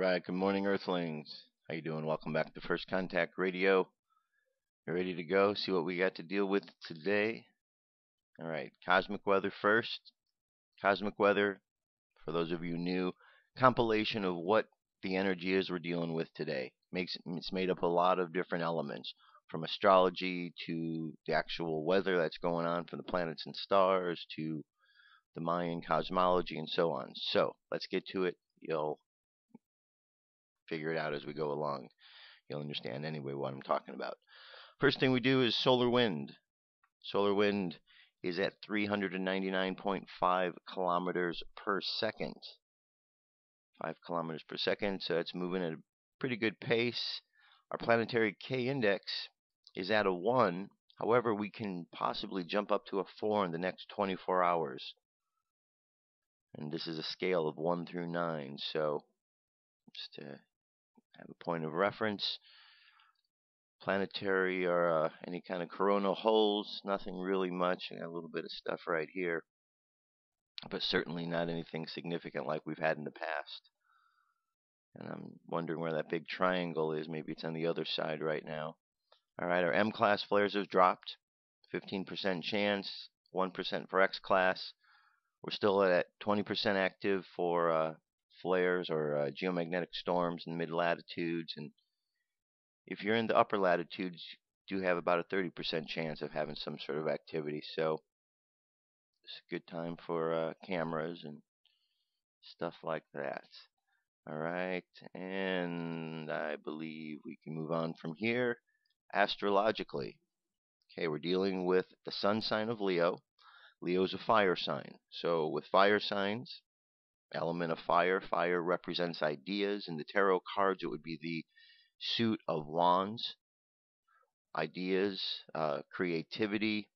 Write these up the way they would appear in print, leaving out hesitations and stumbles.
Alright, good morning, Earthlings. How you doing? Welcome back to First Contact Radio. You ready to go? See what we got to deal with today. Alright, cosmic weather first. Cosmic weather, for those of you new, compilation of what the energy is we're dealing with today. It's made up a lot of different elements, from astrology to the actual weather that's going on from the planets and stars to the Mayan cosmology and so on. So let's get to it. You'll figure it out as we go along. You'll understand anyway what I'm talking about. First thing we do is solar wind. Solar wind is at 399.5 kilometers per second. 5 kilometers per second, so it's moving at a pretty good pace. Our planetary K index is at a 1. However, we can possibly jump up to a 4 in the next 24 hours. And this is a scale of 1 through 9. So just to have a point of reference, planetary or any kind of coronal holes, nothing really much. I got a little bit of stuff right here, but certainly not anything significant like we've had in the past. And I'm wondering where that big triangle is. Maybe it's on the other side right now. All right, our M-class flares have dropped. 15% chance, 1% for X-class. We're still at 20% active for flares or geomagnetic storms in mid-latitudes. And if you're in the upper latitudes, you do have about a 30% chance of having some sort of activity. So it's a good time for cameras and stuff like that. All right, and I believe we can move on from here. Astrologically, okay, we're dealing with the sun sign of Leo. Leo's a fire sign. So with fire signs, element of fire, fire represents ideas. In the tarot cards, it would be the suit of wands, ideas, creativity.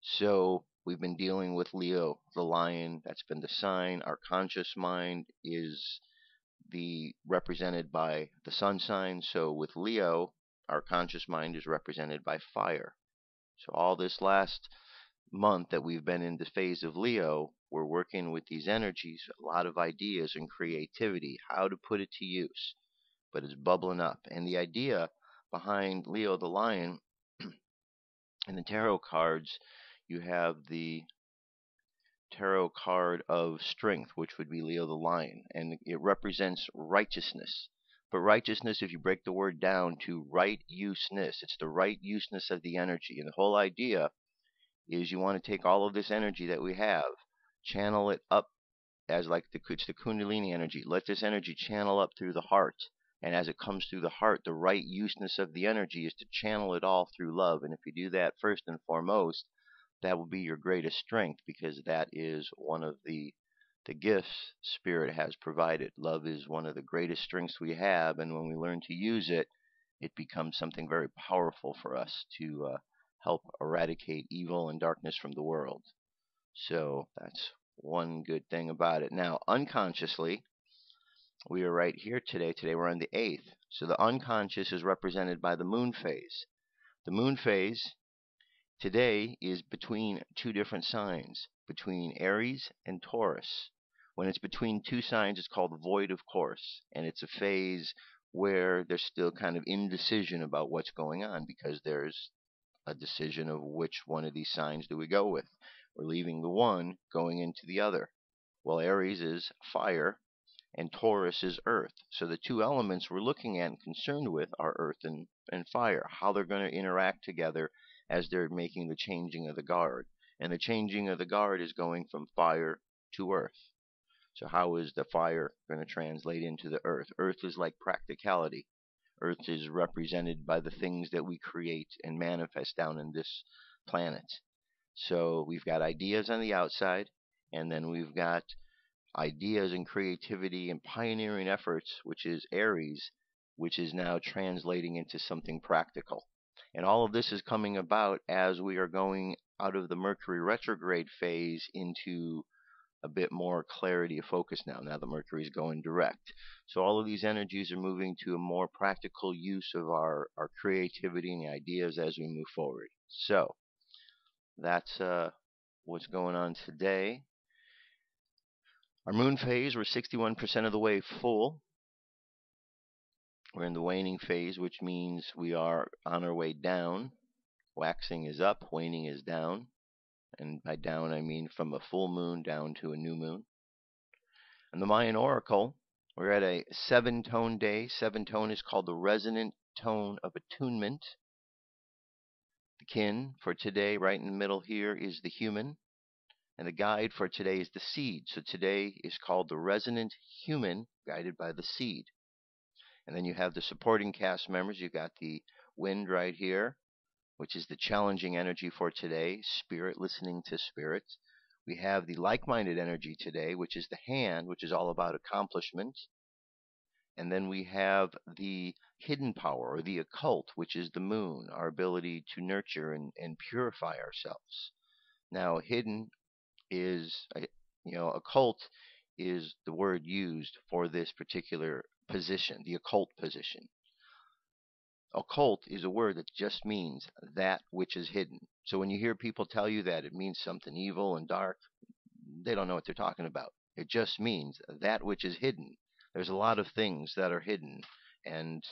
So we've been dealing with Leo, the lion. That's been the sign. Our conscious mind is the represented by the sun sign. So with Leo, our conscious mind is represented by fire. So all this last month that we've been in the phase of Leo, we're working with these energies, a lot of ideas and creativity, how to put it to use, but it's bubbling up. And the idea behind Leo the lion in the tarot cards, you have the tarot card of strength, which would be Leo the lion, and it represents righteousness. But righteousness, if you break the word down to right useness, it's the right useness of the energy. And the whole idea is you want to take all of this energy that we have, channel it up as like it's the Kundalini energy. Let this energy channel up through the heart. And as it comes through the heart, the right useness of the energy is to channel it all through love. And if you do that first and foremost, that will be your greatest strength, because that is one of the gifts Spirit has provided. Love is one of the greatest strengths we have, and when we learn to use it, it becomes something very powerful for us to help eradicate evil and darkness from the world. So that's one good thing about it. Now, unconsciously, we are right here today. Today we're on the 8th. So the unconscious is represented by the moon phase. The moon phase today is between two different signs, between Aries and Taurus. When it's between two signs, it's called void of course, and it's a phase where there's still kind of indecision about what's going on, because there's a decision of which one of these signs do we go with. We're leaving the one, going into the other. Well, Aries is fire, and Taurus is earth. So the two elements we're looking at and concerned with are earth and fire, how they're going to interact together as they're making the changing of the guard. And the changing of the guard is going from fire to earth. So how is the fire going to translate into the earth? Earth is like practicality. Earth is represented by the things that we create and manifest down in this planet. So we've got ideas on the outside, and then we've got ideas and creativity and pioneering efforts, which is Aries, which is now translating into something practical. And all of this is coming about as we are going out of the Mercury retrograde phase into a bit more clarity of focus now. Now the Mercury is going direct. So all of these energies are moving to a more practical use of our creativity and ideas as we move forward. So that's what's going on today. Our moon phase, we're 61% of the way full. We're in the waning phase, which means we are on our way down. Waxing is up, waning is down. And by down, I mean from a full moon down to a new moon. And the Mayan Oracle, we're at a 7-tone day. 7-tone is called the resonant tone of attunement. The kin for today, right in the middle here, is the human. And the guide for today is the seed. So today is called the resonant human, guided by the seed. And then you have the supporting cast members. You've got the wind right here, which is the challenging energy for today, spirit, listening to spirit. We have the like-minded energy today, which is the hand, which is all about accomplishment. And then we have the hidden power, or the occult, which is the moon, our ability to nurture and purify ourselves. Now, hidden is, occult is the word used for this particular position, the occult position. Occult is a word that just means that which is hidden. So when you hear people tell you that it means something evil and dark, they don't know what they're talking about. It just means that which is hidden. There's a lot of things that are hidden, and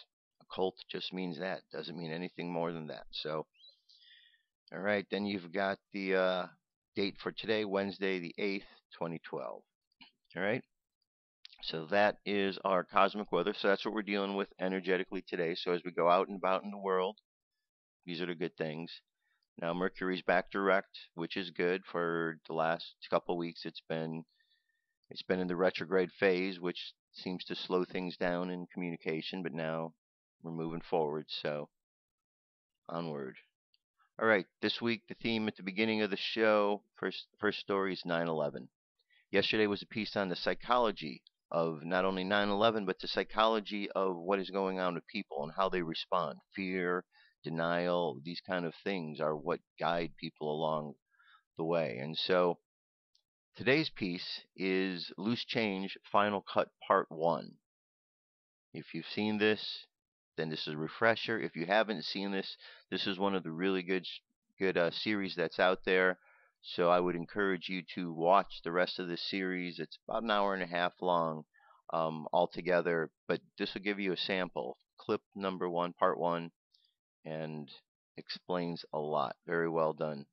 occult just means that. Doesn't mean anything more than that. So, all right, then you've got the date for today, Wednesday the 8th, 2012. All right. So that is our cosmic weather. So that's what we're dealing with energetically today. So as we go out and about in the world, these are the good things. Now Mercury's back direct, which is good. For the last couple of weeks, it's been in the retrograde phase, which seems to slow things down in communication. But now we're moving forward, so onward. All right. This week, the theme at the beginning of the show, first story is 9/11. Yesterday was a piece on the psychology of not only 9/11, but the psychology of what is going on with people and how they respond. Fear, denial, these kind of things are what guide people along the way. And so today's piece is Loose Change Final Cut Part 1. If you've seen this, then this is a refresher. If you haven't seen this, this is one of the really good series that's out there. So I would encourage you to watch the rest of this series. It's about an hour and a half long altogether, but this will give you a sample. Clip number 1, part 1, and explains a lot. Very well done.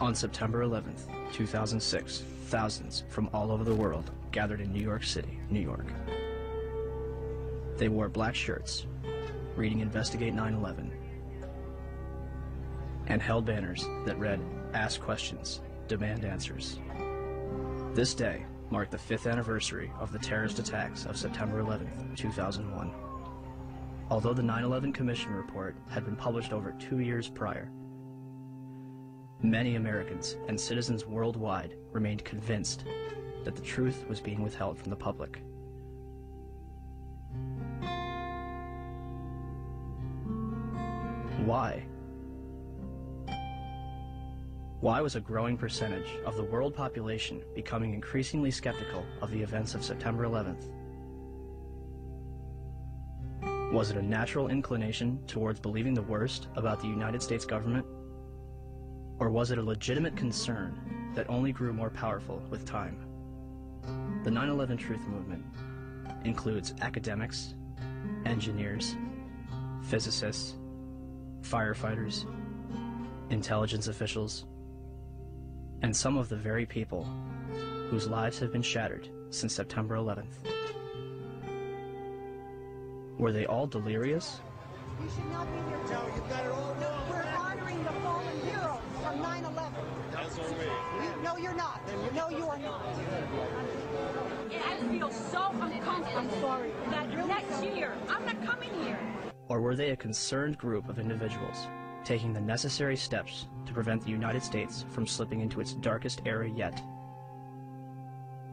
On September 11th, 2006, thousands from all over the world gathered in New York City, New York. They wore black shirts, reading Investigate 9/11, and held banners that read, "Ask questions, demand answers." This day marked the 5th anniversary of the terrorist attacks of September 11th, 2001. Although the 9/11 Commission report had been published over 2 years prior, many Americans and citizens worldwide remained convinced that the truth was being withheld from the public. Why? Why was a growing percentage of the world population becoming increasingly skeptical of the events of September 11th? Was it a natural inclination towards believing the worst about the United States government? Or was it a legitimate concern that only grew more powerful with time? The 9/11 Truth Movement includes academics, engineers, physicists, firefighters, intelligence officials, and some of the very people whose lives have been shattered since September 11th. Were they all delirious? You should not be here. No, you got it all. No, we're honoring the fallen hero from 9/11. That's on me. No, you're not. No, you are not. Yeah, I feel so uncomfortable. I'm sorry. That next year, I'm not coming here. Or were they a concerned group of individuals taking the necessary steps to prevent the United States from slipping into its darkest era yet.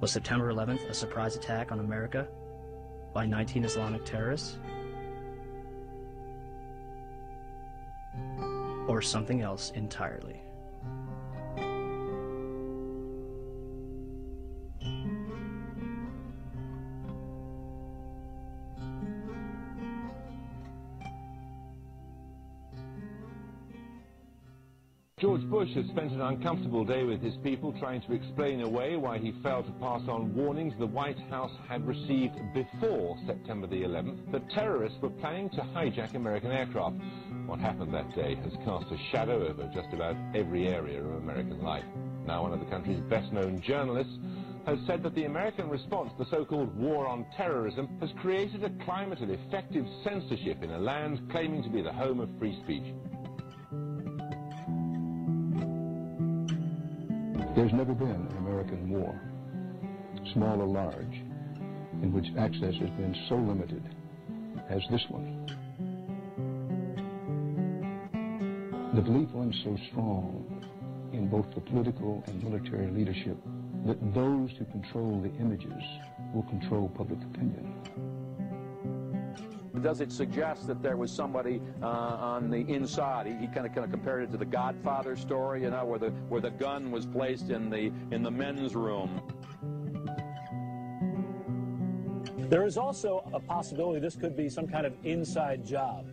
Was September 11th a surprise attack on America by 19 Islamic terrorists? Or something else entirely? George Bush has spent an uncomfortable day with his people trying to explain away why he failed to pass on warnings the White House had received before September the 11th that terrorists were planning to hijack American aircraft. What happened that day has cast a shadow over just about every area of American life. Now one of the country's best-known journalists has said that the American response to the so-called war on terrorism has created a climate of effective censorship in a land claiming to be the home of free speech. There's never been an American war, small or large, in which access has been so limited as this one. The belief runs so strong in both the political and military leadership that those who control the images will control public opinion. Does it suggest that there was somebody on the inside? He kind of compared it to the Godfather story, you know, where the gun was placed in the men's room. There is also a possibility this could be some kind of inside job.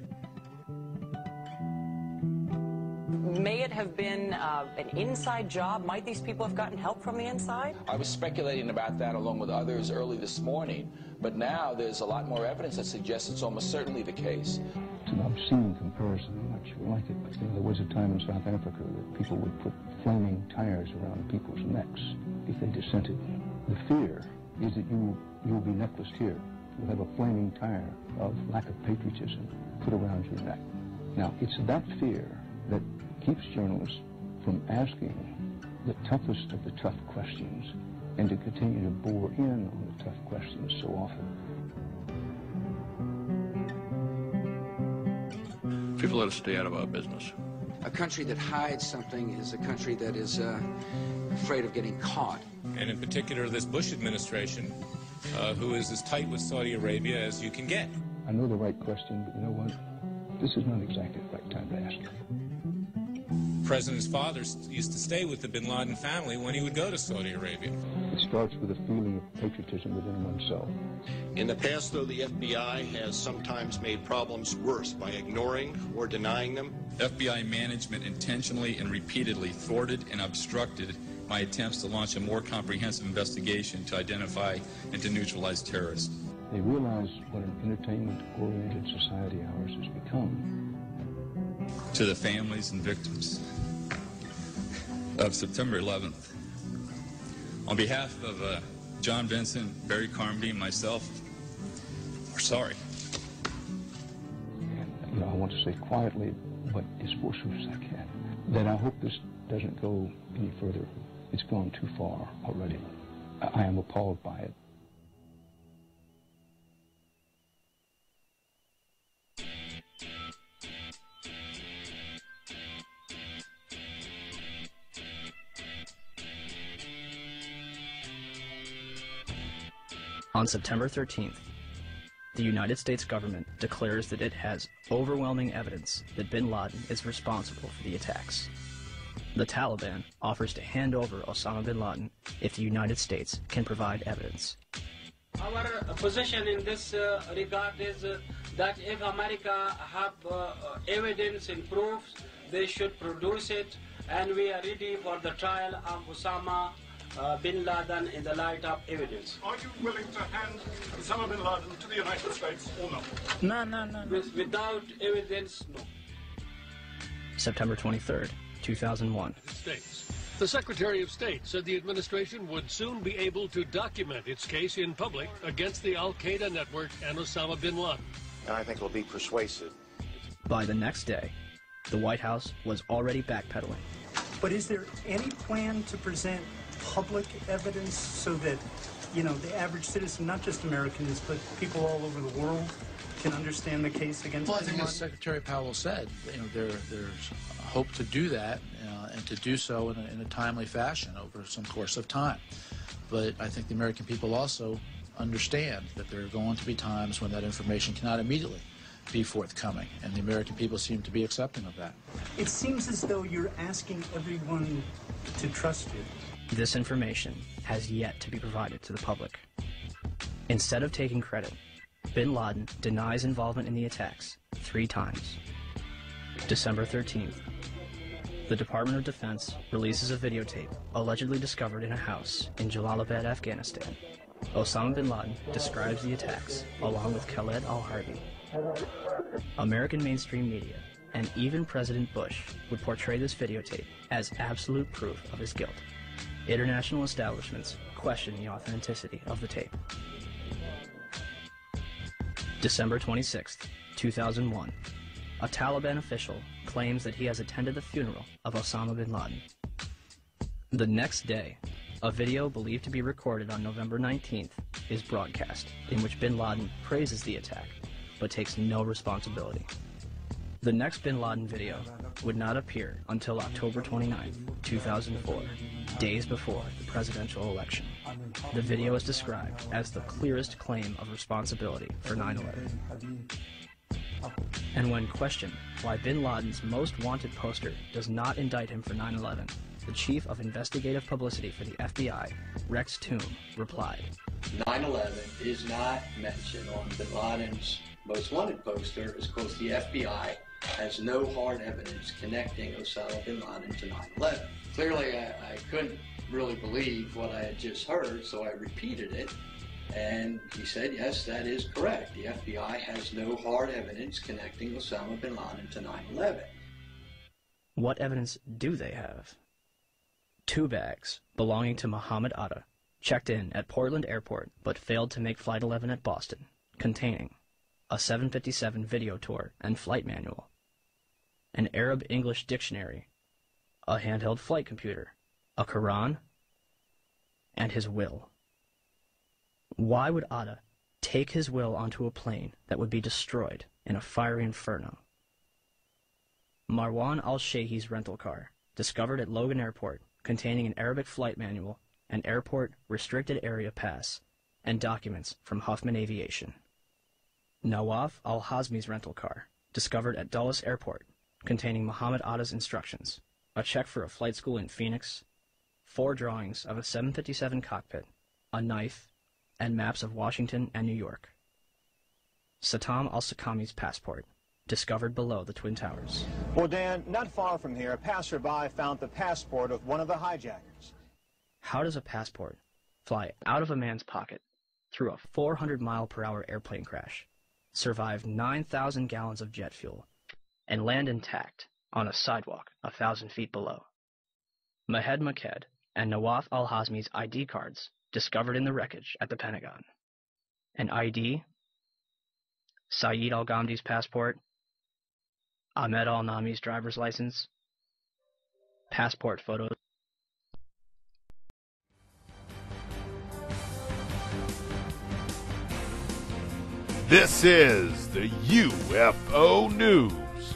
May it have been an inside job? Might these people have gotten help from the inside? I was speculating about that along with others early this morning, but now there's a lot more evidence that suggests it's almost certainly the case. It's an obscene comparison. I'm not sure I like it, but there was a time in South Africa that people would put flaming tires around people's necks if they dissented. The fear is that you'll be necklaced here. You'll have a flaming tire of lack of patriotism put around your neck. Now, it's that fear that keeps journalists from asking the toughest of the tough questions and to continue to bore in on the tough questions so often. People let us stay out of our business. A country that hides something is a country that is afraid of getting caught. And in particular, this Bush administration, who is as tight with Saudi Arabia as you can get. I know the right question, but you know what? This is not exactly the right time to ask it. The president's father used to stay with the bin Laden family when he would go to Saudi Arabia. It starts with a feeling of patriotism within oneself. In the past, though, the FBI has sometimes made problems worse by ignoring or denying them. FBI management intentionally and repeatedly thwarted and obstructed my attempts to launch a more comprehensive investigation to identify and to neutralize terrorists. They realize what an entertainment-oriented society ours has become. To the families and victims of September 11th, on behalf of John Vincent, Barry Carmody, and myself, we're sorry. And, you know, I want to say quietly, but as forcefully as I can, that I hope this doesn't go any further. It's gone too far already. I am appalled by it. On September 13th, the United States government declares that it has overwhelming evidence that bin Laden is responsible for the attacks. The Taliban offers to hand over Osama bin Laden if the United States can provide evidence. Our position in this regard is that if America have evidence and proofs, they should produce it, and we are ready for the trial of Osama bin Laden in the light of evidence. Are you willing to hand Osama bin Laden to the United States or not? No, no, no. Without evidence, no. September 23rd, 2001. States. The Secretary of State said the administration would soon be able to document its case in public against the al-Qaeda network and Osama bin Laden. And I think it will be persuasive. By the next day, the White House was already backpedaling. But is there any plan to present public evidence so that, you know, the average citizen, not just Americans, but people all over the world can understand the case against. Well, I think as Secretary Powell said, you know, there's hope to do that and to do so in a timely fashion over some course of time. But I think the American people also understand that there are going to be times when that information cannot immediately be forthcoming, and the American people seem to be accepting of that. It seems as though you're asking everyone to trust you. This information has yet to be provided to the public. Instead of taking credit, bin Laden denies involvement in the attacks 3 times. December 13th, the Department of Defense releases a videotape allegedly discovered in a house in Jalalabad, Afghanistan. Osama bin Laden describes the attacks along with Khaled al-Harbi. American mainstream media and even President Bush would portray this videotape as absolute proof of his guilt. International establishments question the authenticity of the tape. December 26, 2001. A Taliban official claims that he has attended the funeral of Osama bin Laden. The next day, a video believed to be recorded on November 19th is broadcast, in which bin Laden praises the attack, but takes no responsibility. The next bin Laden video would not appear until October 29, 2004, days before the presidential election. The video is described as the clearest claim of responsibility for 9/11. And when questioned why bin Laden's most wanted poster does not indict him for 9/11, the chief of investigative publicity for the FBI, Rex Toome, replied, 9/11 is not mentioned on bin Laden's most wanted poster is because the FBI has no hard evidence connecting Osama bin Laden to 9/11. Clearly, I couldn't really believe what I had just heard, so I repeated it, and he said, yes, that is correct. The FBI has no hard evidence connecting Osama bin Laden to 9/11. What evidence do they have? 2 bags belonging to Muhammad Atta, checked in at Portland Airport but failed to make Flight 11 at Boston, containing a 757 video tour and flight manual, an Arab-English dictionary, a handheld flight computer, a Quran, and his will. Why would Atta take his will onto a plane that would be destroyed in a fiery inferno? Marwan al-Shehi's rental car, discovered at Logan Airport, containing an Arabic flight manual, an airport restricted area pass, and documents from Huffman Aviation. Nawaf al-Hazmi's rental car, discovered at Dulles Airport, containing Muhammad Atta's instructions, a check for a flight school in Phoenix, 4 drawings of a 757 cockpit, a knife, and maps of Washington and New York. Saddam al-Sakami's passport, discovered below the Twin Towers. Well, Dan, not far from here, a passerby found the passport of one of the hijackers. How does a passport fly out of a man's pocket through a 400-mile-per-hour airplane crash, survive 9,000 gallons of jet fuel, and land intact on a sidewalk 1,000 feet below? Mahed Maqed and Nawaf al-Hazmi's ID cards discovered in the wreckage at the Pentagon. An ID, Saeed al-Ghamdi's passport, Ahmed al-Nami's driver's license, passport photos. This is the UFO News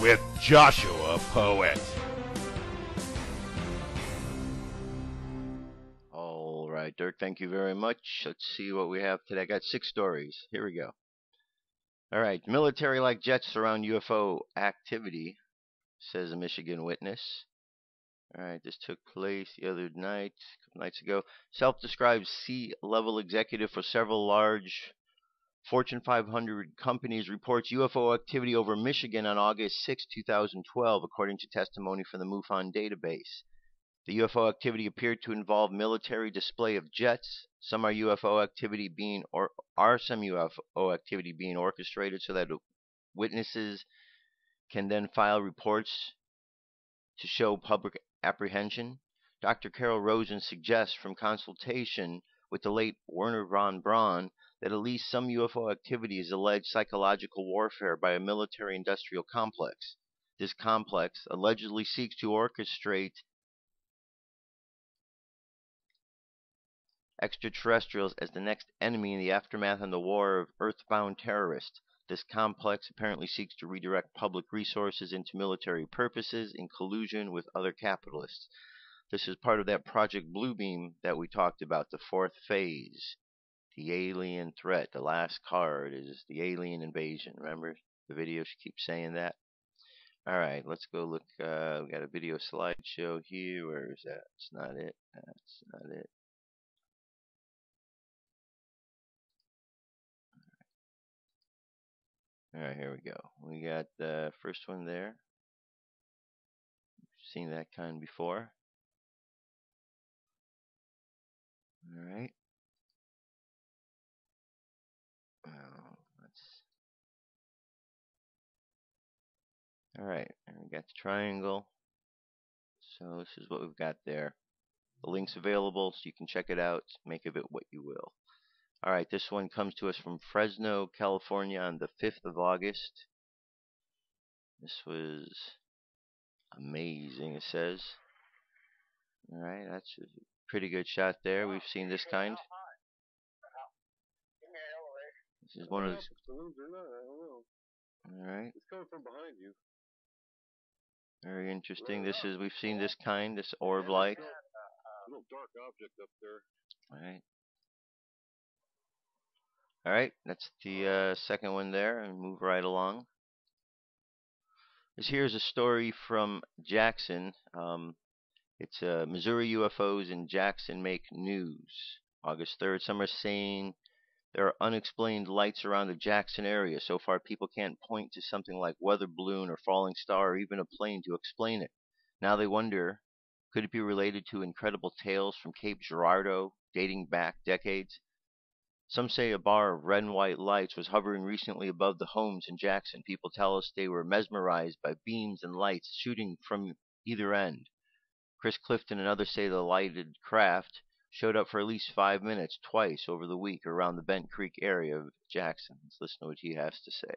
with Joshua Poet. All right, Dirk, thank you very much. Let's see what we have today. I got 6 stories. Here we go. All right, military-like jets surround UFO activity, says a Michigan witness. All right, this took place the other night, a couple nights ago. Self-described C-level executive for several large Fortune 500 companies reports UFO activity over Michigan on August 6, 2012, according to testimony from the MUFON database. The UFO activity appeared to involve military display of jets. Some UFO activity being orchestrated so that witnesses can then file reports to show public apprehension. Dr. Carol Rosen suggests from consultation with the late Werner von Braun that at least some UFO activity is alleged psychological warfare by a military-industrial complex. This complex allegedly seeks to orchestrate extraterrestrials as the next enemy in the aftermath of the war of earthbound terrorists. This complex apparently seeks to redirect public resources into military purposes in collusion with other capitalists. This is part of that Project Bluebeam that we talked about, the fourth phase, the alien threat. The last card is the alien invasion. Remember the video, she keeps saying that. All right, let's go look. We got a video slideshow here. Where is that? It's not it. That's not it. Alright, here we go. We got the first one there. We've seen that kind before. Alright. Alright, we got the triangle. So this is what we've got there. The link's available so you can check it out. Make of it what you will. All right, this one comes to us from Fresno, California on the 5th of August. This was amazing, it says. All right, that's a pretty good shot there. We've seen this kind. This is one of those. All right. It's coming from behind you. Very interesting. This is, we've seen this kind, this orb-like. Little dark object up there. All right. Alright, that's the second one there, and move right along. This here is a story from Jackson. It's Missouri UFOs in Jackson make news. August 3rd, some are saying there are unexplained lights around the Jackson area. So far, people can't point to something like weather balloon or falling star or even a plane to explain it. Now they wonder, could it be related to incredible tales from Cape Girardeau dating back decades? Some say a bar of red and white lights was hovering recently above the homes in Jackson. People tell us they were mesmerized by beams and lights shooting from either end. Chris Clifton and others say the lighted craft showed up for at least 5 minutes twice over the week around the Bent Creek area of Jackson. Let's listen to what he has to say.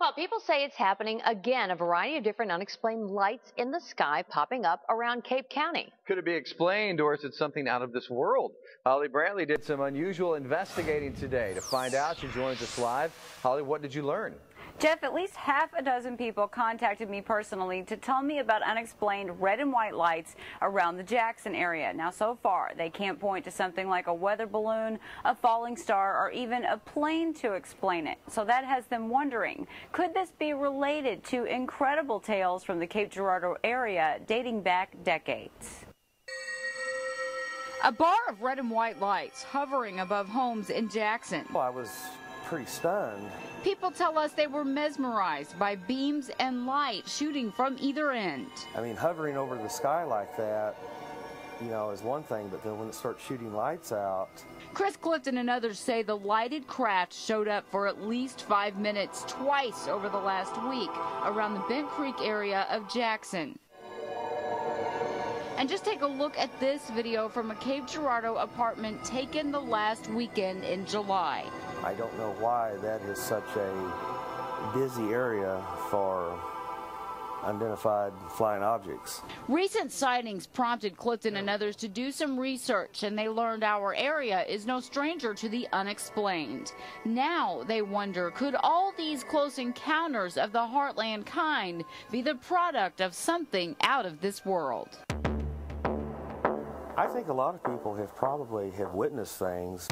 Well, people say it's happening again, a variety of different unexplained lights in the sky popping up around Cape County. Could it be explained, or is it something out of this world? Holly Brantley did some unusual investigating today. To find out, she joins us live. Holly, what did you learn? Jeff, at least half a dozen people contacted me personally to tell me about unexplained red and white lights around the Jackson area. Now, so far, they can't point to something like a weather balloon, a falling star, or even a plane to explain it. So that has them wondering, could this be related to incredible tales from the Cape Girardeau area dating back decades? A bar of red and white lights hovering above homes in Jackson. Well, I was pretty stunned. People tell us they were mesmerized by beams and light shooting from either end. I mean, hovering over the sky like that, you know, is one thing, but then when it starts shooting lights out. Chris Clifton and others say the lighted craft showed up for at least 5 minutes twice over the last week around the Bent Creek area of Jackson. And just take a look at this video from a Cape Girardeau apartment taken the last weekend in July. I don't know why that is such a busy area for unidentified flying objects. Recent sightings prompted Clifton and others to do some research, and they learned our area is no stranger to the unexplained. Now they wonder, could all these close encounters of the heartland kind be the product of something out of this world? I think a lot of people have probably have witnessed things.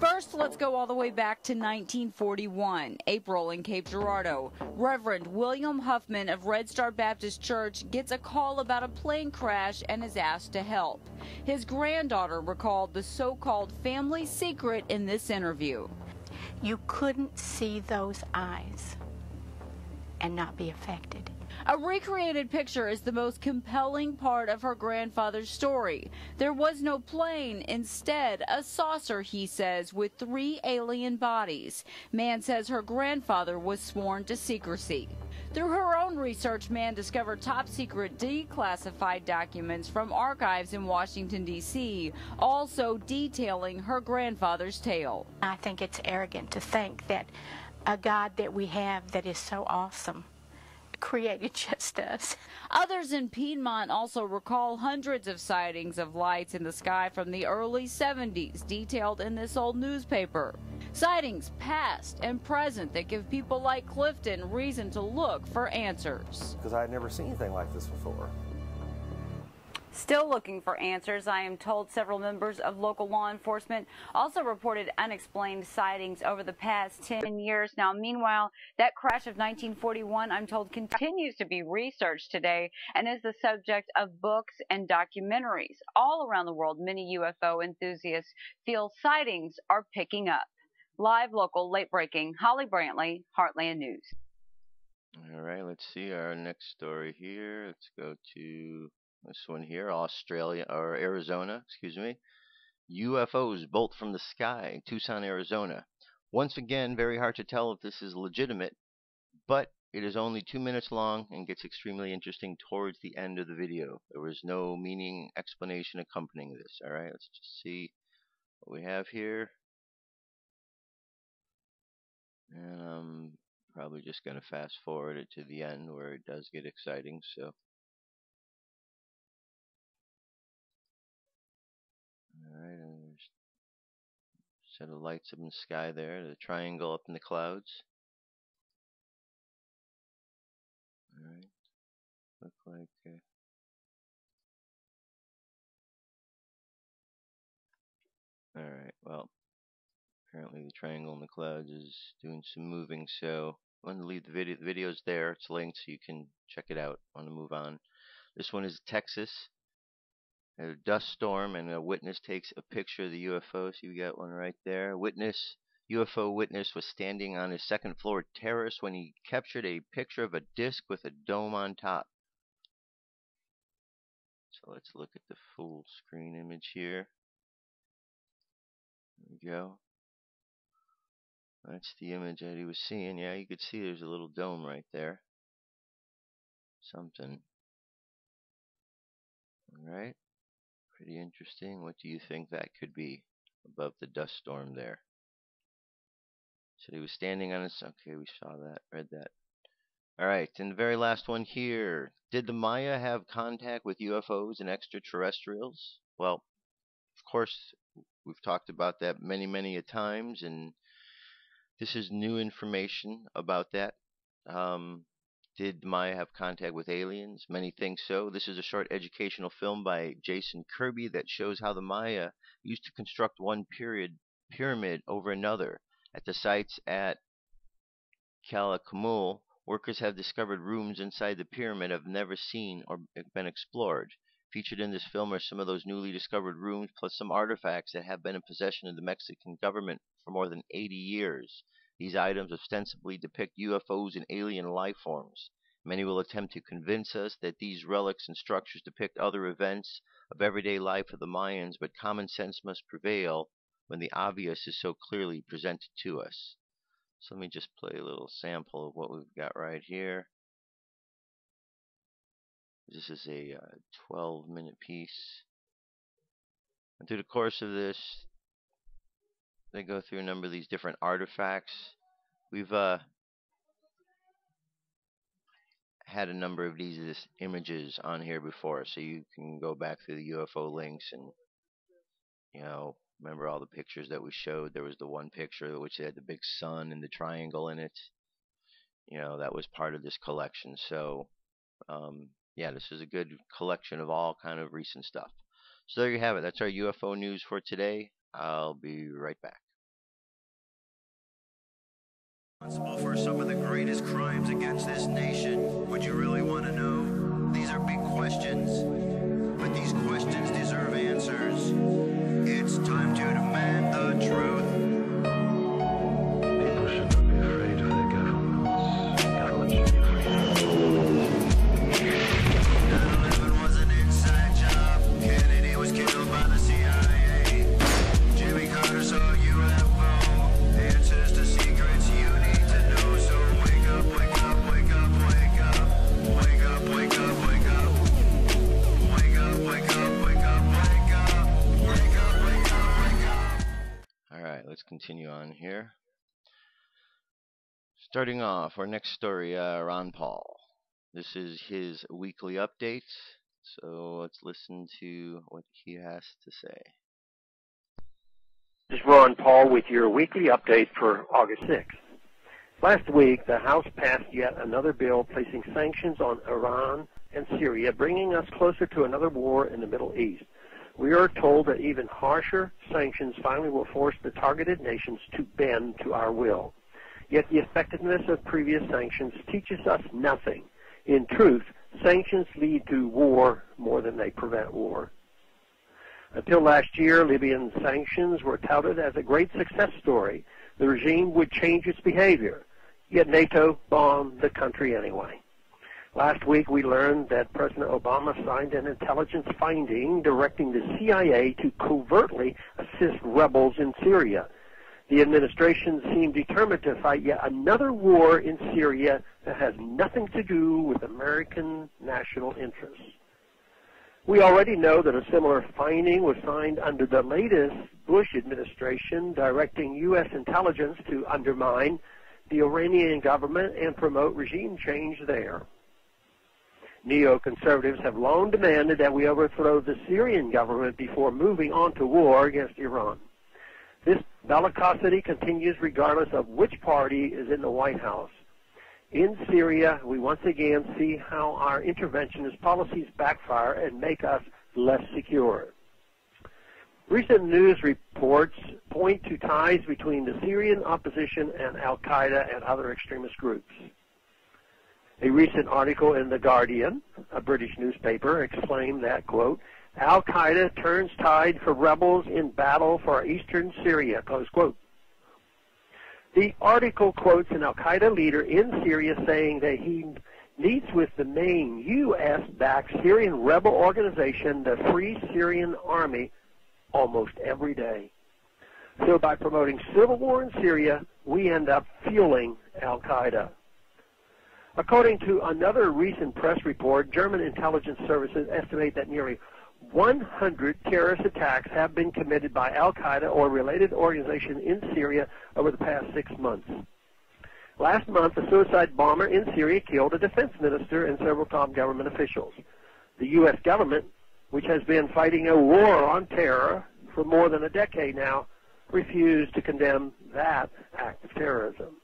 First, let's go all the way back to 1941, April in Cape Girardeau. Reverend William Huffman of Red Star Baptist Church gets a call about a plane crash and is asked to help. His granddaughter recalled the so-called family secret in this interview. You couldn't see those eyes and not be affected. A recreated picture is the most compelling part of her grandfather's story. There was no plane, instead a saucer, he says, with three alien bodies. Mann says her grandfather was sworn to secrecy. Through her own research, Mann discovered top-secret declassified documents from archives in Washington, D.C., also detailing her grandfather's tale. I think it's arrogant to think that a God that we have that is so awesome created just us. Others in Piedmont also recall hundreds of sightings of lights in the sky from the early 70s, detailed in this old newspaper. Sightings past and present that give people like Clifton reason to look for answers. Because I had never seen anything like this before. Still looking for answers, I am told several members of local law enforcement also reported unexplained sightings over the past 10 years. Now, meanwhile, that crash of 1941, I'm told, continues to be researched today and is the subject of books and documentaries. All around the world, many UFO enthusiasts feel sightings are picking up. Live, local, late-breaking, Holly Brantley, Heartland News. All right, let's see our next story here. Let's go to this one here, Australia, or Arizona, excuse me. UFOs bolt from the sky in Tucson, Arizona. Once again, very hard to tell if this is legitimate, but it is only 2 minutes long and gets extremely interesting towards the end of the video. There was no meaning explanation accompanying this. All right, let's just see what we have here. And I'm probably just going to fast forward it to the end where it does get exciting, so. Alright, and there's a set of lights up in the sky there, the triangle up in the clouds. Alright, look like alright, well, apparently the triangle in the clouds is doing some moving, so I'm going to leave the videos there. It's linked so you can check it out. I'm going to move on. This one is Texas. A dust storm, and a witness takes a picture of the UFO. So you got one right there. Witness, UFO witness was standing on his second floor terrace when he captured a picture of a disc with a dome on top. So let's look at the full screen image here. There we go. That's the image that he was seeing. Yeah, you could see there's a little dome right there. Something. All right. Pretty interesting. What do you think that could be above the dust storm there? So he was standing on his... Okay, we saw that, read that. All right, and the very last one here. Did the Maya have contact with UFOs and extraterrestrials? Well, of course, we've talked about that many, many a times, and this is new information about that. Did Maya have contact with aliens? Many think so. This is a short educational film by Jason Kirby that shows how the Maya used to construct one pyramid over another. At the sites at Calakmul, workers have discovered rooms inside the pyramid have never seen or been explored. Featured in this film are some of those newly discovered rooms, plus some artifacts that have been in possession of the Mexican government for more than 80 years. These items ostensibly depict UFOs and alien life forms. Many will attempt to convince us that these relics and structures depict other events of everyday life of the Mayans, but common sense must prevail when the obvious is so clearly presented to us. So let me just play a little sample of what we've got right here. This is a 12-minute piece. And through the course of this, they go through a number of these different artifacts. We've had a number of these images on here before, so you can go back through the UFO links and, you know, remember all the pictures that we showed. There was the one picture which had the big sun and the triangle in it. You know, that was part of this collection. So, yeah, this is a good collection of all kind of recent stuff. So there you have it. That's our UFO news for today. I'll be right back. Responsible for some of the greatest crimes against this nation. Would you really want to know? These are big questions, but these questions deserve answers. It's time to demand the truth. Let's continue on here. Starting off, our next story, Ron Paul. This is his weekly update, so let's listen to what he has to say. This is Ron Paul with your weekly update for August 6th. Last week, the House passed yet another bill placing sanctions on Iran and Syria, bringing us closer to another war in the Middle East. We are told that even harsher sanctions finally will force the targeted nations to bend to our will. Yet the effectiveness of previous sanctions teaches us nothing. In truth, sanctions lead to war more than they prevent war. Until last year, Libyan sanctions were touted as a great success story. The regime would change its behavior. Yet NATO bombed the country anyway. Last week, we learned that President Obama signed an intelligence finding directing the CIA to covertly assist rebels in Syria. The administration seemed determined to fight yet another war in Syria that has nothing to do with American national interests. We already know that a similar finding was signed under the latest Bush administration directing U.S. intelligence to undermine the Iranian government and promote regime change there. Neoconservatives have long demanded that we overthrow the Syrian government before moving on to war against Iran. This bellicosity continues regardless of which party is in the White House. In Syria, we once again see how our interventionist policies backfire and make us less secure. Recent news reports point to ties between the Syrian opposition and al-Qaeda and other extremist groups. A recent article in The Guardian, a British newspaper, exclaimed that, quote, al-Qaeda turns tide for rebels in battle for eastern Syria, close quote. The article quotes an al-Qaeda leader in Syria saying that he meets with the main U.S.-backed Syrian rebel organization, the Free Syrian Army, almost every day. So by promoting civil war in Syria, we end up fueling al-Qaeda. According to another recent press report, German intelligence services estimate that nearly 100 terrorist attacks have been committed by al-Qaeda or related organizations in Syria over the past 6 months. Last month, a suicide bomber in Syria killed a defense minister and several top government officials. The U.S. government, which has been fighting a war on terror for more than a decade now, refused to condemn that act of terrorism.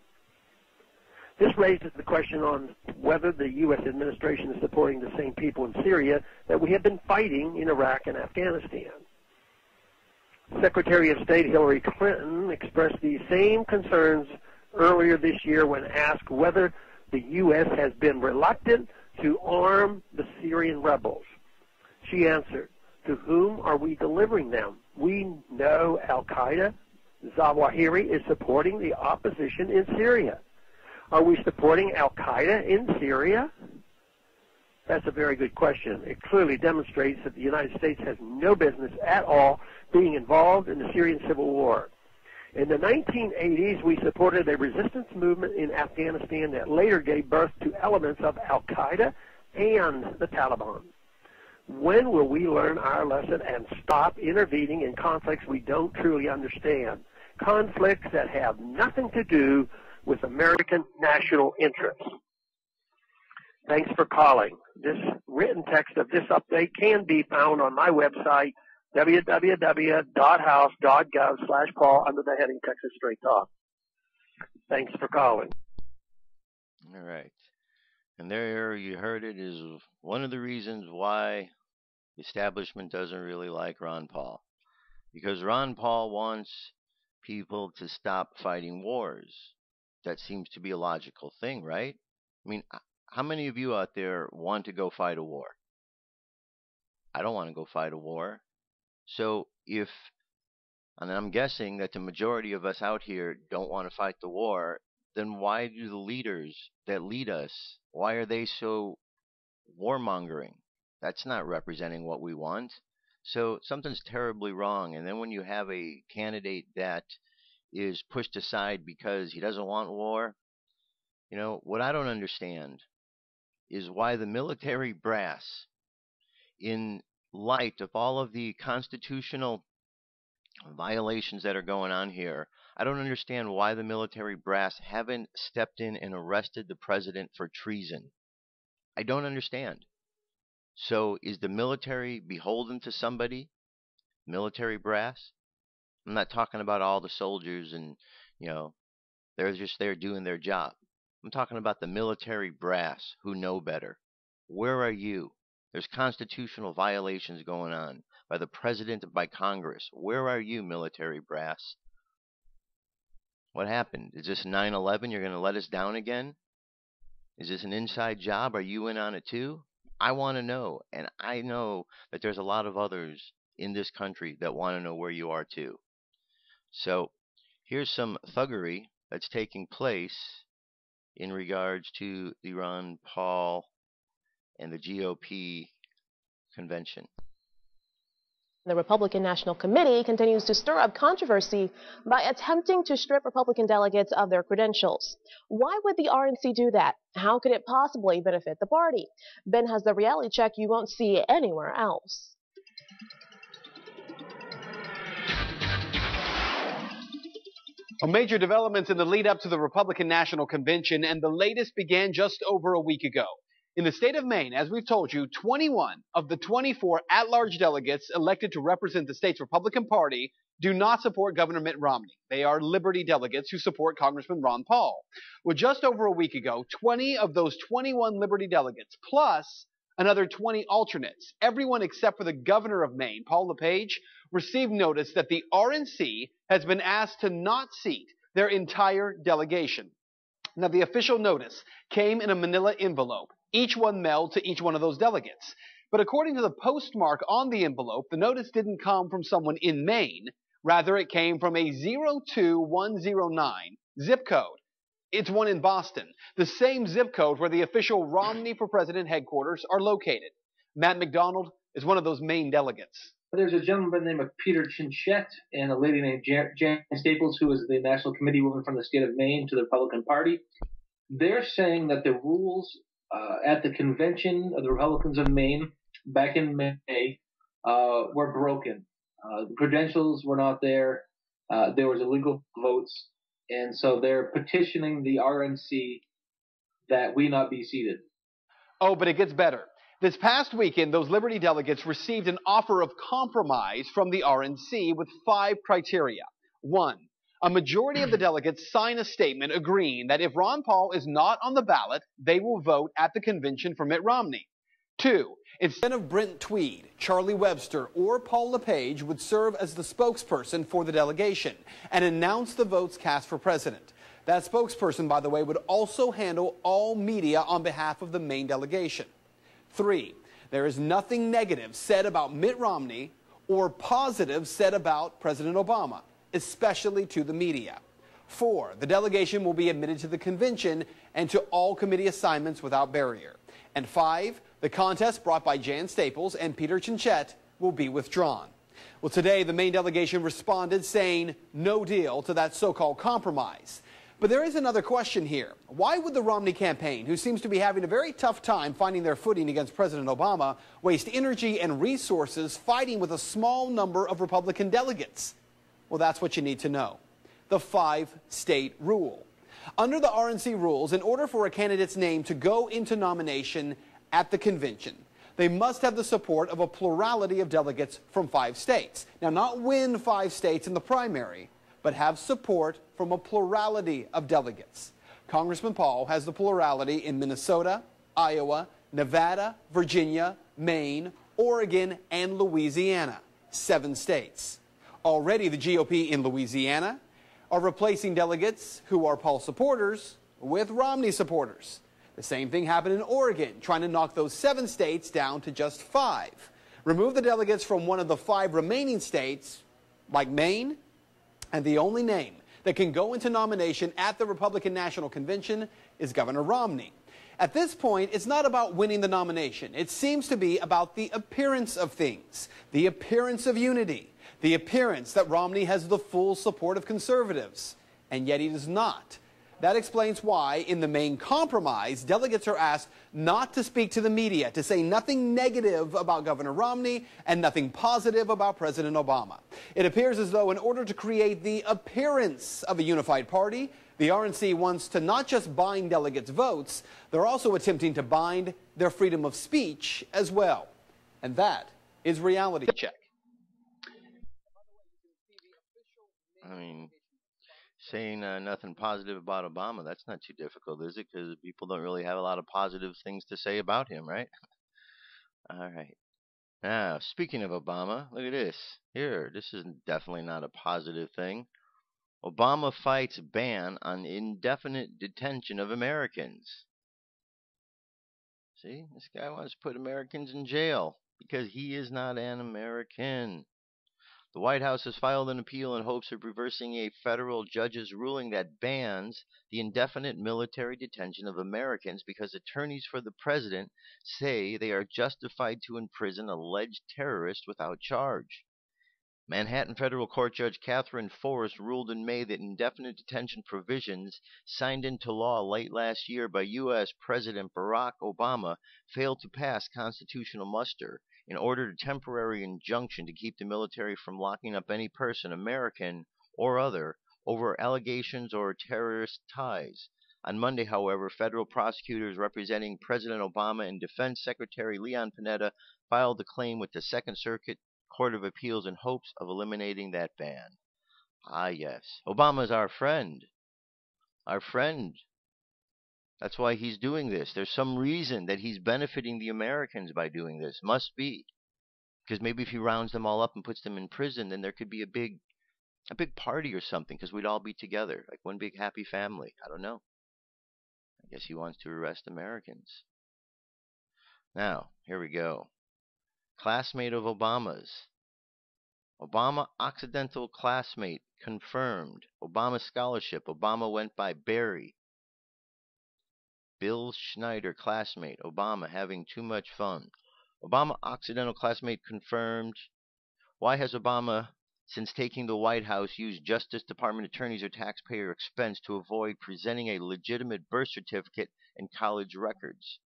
This raises the question on whether the U.S. administration is supporting the same people in Syria that we have been fighting in Iraq and Afghanistan. Secretary of State Hillary Clinton expressed these same concerns earlier this year when asked whether the U.S. has been reluctant to arm the Syrian rebels. She answered, "To whom are we delivering them? We know al-Qaeda, Zawahiri, is supporting the opposition in Syria. Are we supporting al-Qaeda in Syria?" That's a very good question. It clearly demonstrates that the United States has no business at all being involved in the Syrian civil war. In the 1980s, we supported a resistance movement in Afghanistan that later gave birth to elements of al-Qaeda and the Taliban. When will we learn our lesson and stop intervening in conflicts we don't truly understand? Conflicts that have nothing to do with American national interests. Thanks for calling. This written text of this update can be found on my website, www.house.gov/Paul, under the heading Texas Straight Talk. Thanks for calling. All right. And there you heard it is one of the reasons why the establishment doesn't really like Ron Paul. Because Ron Paul wants people to stop fighting wars. That seems to be a logical thing, right? I mean, how many of you out there want to go fight a war? I don't want to go fight a war. So if, and I'm guessing that the majority of us out here don't want to fight the war, then why do the leaders that lead us, why are they so warmongering? That's not representing what we want. So something's terribly wrong. And then when you have a candidate that is pushed aside because he doesn't want war. You know, what I don't understand is why the military brass, in light of all of the constitutional violations that are going on here, I don't understand why the military brass haven't stepped in and arrested the president for treason. I don't understand. So is the military beholden to somebody? Military brass? I'm not talking about all the soldiers and, you know, they're just there doing their job. I'm talking about the military brass who know better. Where are you? There's constitutional violations going on by the president and by Congress. Where are you, military brass? What happened? Is this 9/11? You're going to let us down again? Is this an inside job? Are you in on it too? I want to know. And I know that there's a lot of others in this country that want to know where you are too. So here's some thuggery that's taking place in regards to the Ron Paul and the GOP convention. The Republican National Committee continues to stir up controversy by attempting to strip Republican delegates of their credentials. Why would the RNC do that? How could it possibly benefit the party? Ben has the reality check you won't see anywhere else. Major developments in the lead up to the Republican National Convention, and the latest began just over a week ago. In the state of Maine, as we've told you, 21 of the 24 at-large delegates elected to represent the state's Republican Party do not support Governor Mitt Romney. They are Liberty delegates who support Congressman Ron Paul. Well, just over a week ago, 20 of those 21 Liberty delegates, plus another 20 alternates, everyone except for the governor of Maine, Paul LePage, received notice that the RNC has been asked to not seat their entire delegation. Now, the official notice came in a manila envelope, each one mailed to each one of those delegates. But according to the postmark on the envelope, the notice didn't come from someone in Maine. Rather, it came from a 02109 zip code. It's one in Boston, the same zip code where the official Romney for President headquarters are located. Matt McDonald is one of those Maine delegates. There's a gentleman named Peter Chinchette and a lady named Jan Staples, who is the National Committee woman from the state of Maine to the Republican Party. They're saying that the rules at the convention of the Republicans of Maine back in May were broken. The credentials were not there. There was illegal votes. And so they're petitioning the RNC that we not be seated. Oh, but it gets better. This past weekend, those Liberty delegates received an offer of compromise from the RNC with 5 criteria. 1, a majority of the delegates sign a statement agreeing that if Ron Paul is not on the ballot, they will vote at the convention for Mitt Romney. 2, instead of Brent Tweed, Charlie Webster, or Paul LePage would serve as the spokesperson for the delegation and announce the votes cast for president. That spokesperson, by the way, would also handle all media on behalf of the Maine delegation. 3, there is nothing negative said about Mitt Romney or positive said about President Obama, especially to the media. 4, the delegation will be admitted to the convention and to all committee assignments without barrier. And 5, the contest brought by Jan Staples and Peter Chinchette will be withdrawn. Well, today the Maine delegation responded saying no deal to that so-called compromise. But there is another question here. Why would the Romney campaign, who seems to be having a very tough time finding their footing against President Obama, waste energy and resources fighting with a small number of Republican delegates? Well, that's what you need to know. The 5-state rule. Under the RNC rules, in order for a candidate's name to go into nomination at the convention, they must have the support of a plurality of delegates from 5 states. Now, not win 5 states in the primary, but have support from a plurality of delegates. Congressman Paul has the plurality in Minnesota, Iowa, Nevada, Virginia, Maine, Oregon, and Louisiana, 7 states. Already the GOP in Louisiana are replacing delegates who are Paul supporters with Romney supporters. The same thing happened in Oregon, trying to knock those 7 states down to just 5. Remove the delegates from one of the 5 remaining states, like Maine, and the only name that can go into nomination at the Republican National Convention is Governor Romney. At this point, it's not about winning the nomination. It seems to be about the appearance of things, the appearance of unity, the appearance that Romney has the full support of conservatives, and yet he does not. That explains why, in the Maine compromise, delegates are asked not to speak to the media, to say nothing negative about Governor Romney and nothing positive about President Obama. It appears as though in order to create the appearance of a unified party, The RNC wants to not just bind delegates' votes, they're also attempting to bind their freedom of speech as well. And that is reality check. I mean, saying nothing positive about Obama, that's not too difficult, is it? Because people don't really have a lot of positive things to say about him, right? All right. Now, speaking of Obama, look at this. Here, this is definitely not a positive thing. Obama fights ban on indefinite detention of Americans. See, this guy wants to put Americans in jail because he is not an American. The White House has filed an appeal in hopes of reversing a federal judge's ruling that bans the indefinite military detention of Americans because attorneys for the president say they are justified to imprison alleged terrorists without charge. Manhattan Federal Court Judge Catherine Forrest ruled in May that indefinite detention provisions signed into law late last year by U.S. President Barack Obama failed to pass constitutional muster and ordered a temporary injunction to keep the military from locking up any person, American or other, over allegations or terrorist ties. On Monday, however, federal prosecutors representing President Obama and Defense Secretary Leon Panetta filed a claim with the Second Circuit Court of Appeals in hopes of eliminating that ban. Ah, yes. Obama's our friend. Our friend. That's why he's doing this. There's some reason that he's benefiting the Americans by doing this. Must be. Because maybe if he rounds them all up and puts them in prison, then there could be a big party or something, because we'd all be together, like one big happy family. I don't know. I guess he wants to arrest Americans. Now, here we go. Classmate of Obama's. Obama Occidental classmate confirmed. Obama scholarship. Obama went by Barry. Bill Schneider classmate. Obama having too much fun. Obama Occidental classmate confirmed. Why has Obama, since taking the White House, used Justice Department attorneys or taxpayer expense to avoid presenting a legitimate birth certificate and college records?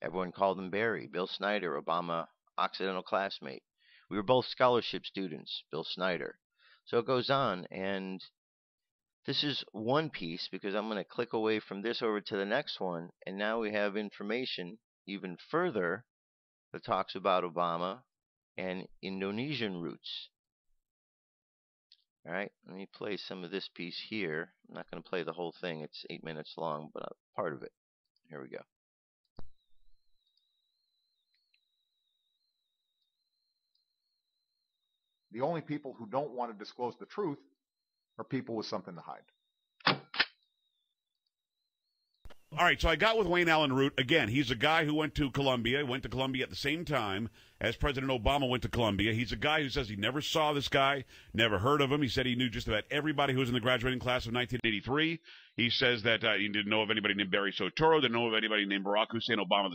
Everyone called him Barry. Bill Schneider, Obama Occidental classmate. We were both scholarship students, Bill Snyder. So it goes on, and this is one piece, because I'm going to click away from this over to the next one, and now we have information even further that talks about Obama and Indonesian roots. All right, let me play some of this piece here. I'm not going to play the whole thing. It's 8 minutes long, but part of it. Here we go. The only people who don't want to disclose the truth are people with something to hide. All right, so I got with Wayne Allen Root. Again, he's a guy who went to Columbia. He went to Columbia at the same time as President Obama went to Columbia. He's a guy who says he never saw this guy, never heard of him. He said he knew just about everybody who was in the graduating class of 1983. He says that he didn't know of anybody named Barry Sotoro, didn't know of anybody named Barack Hussein Obama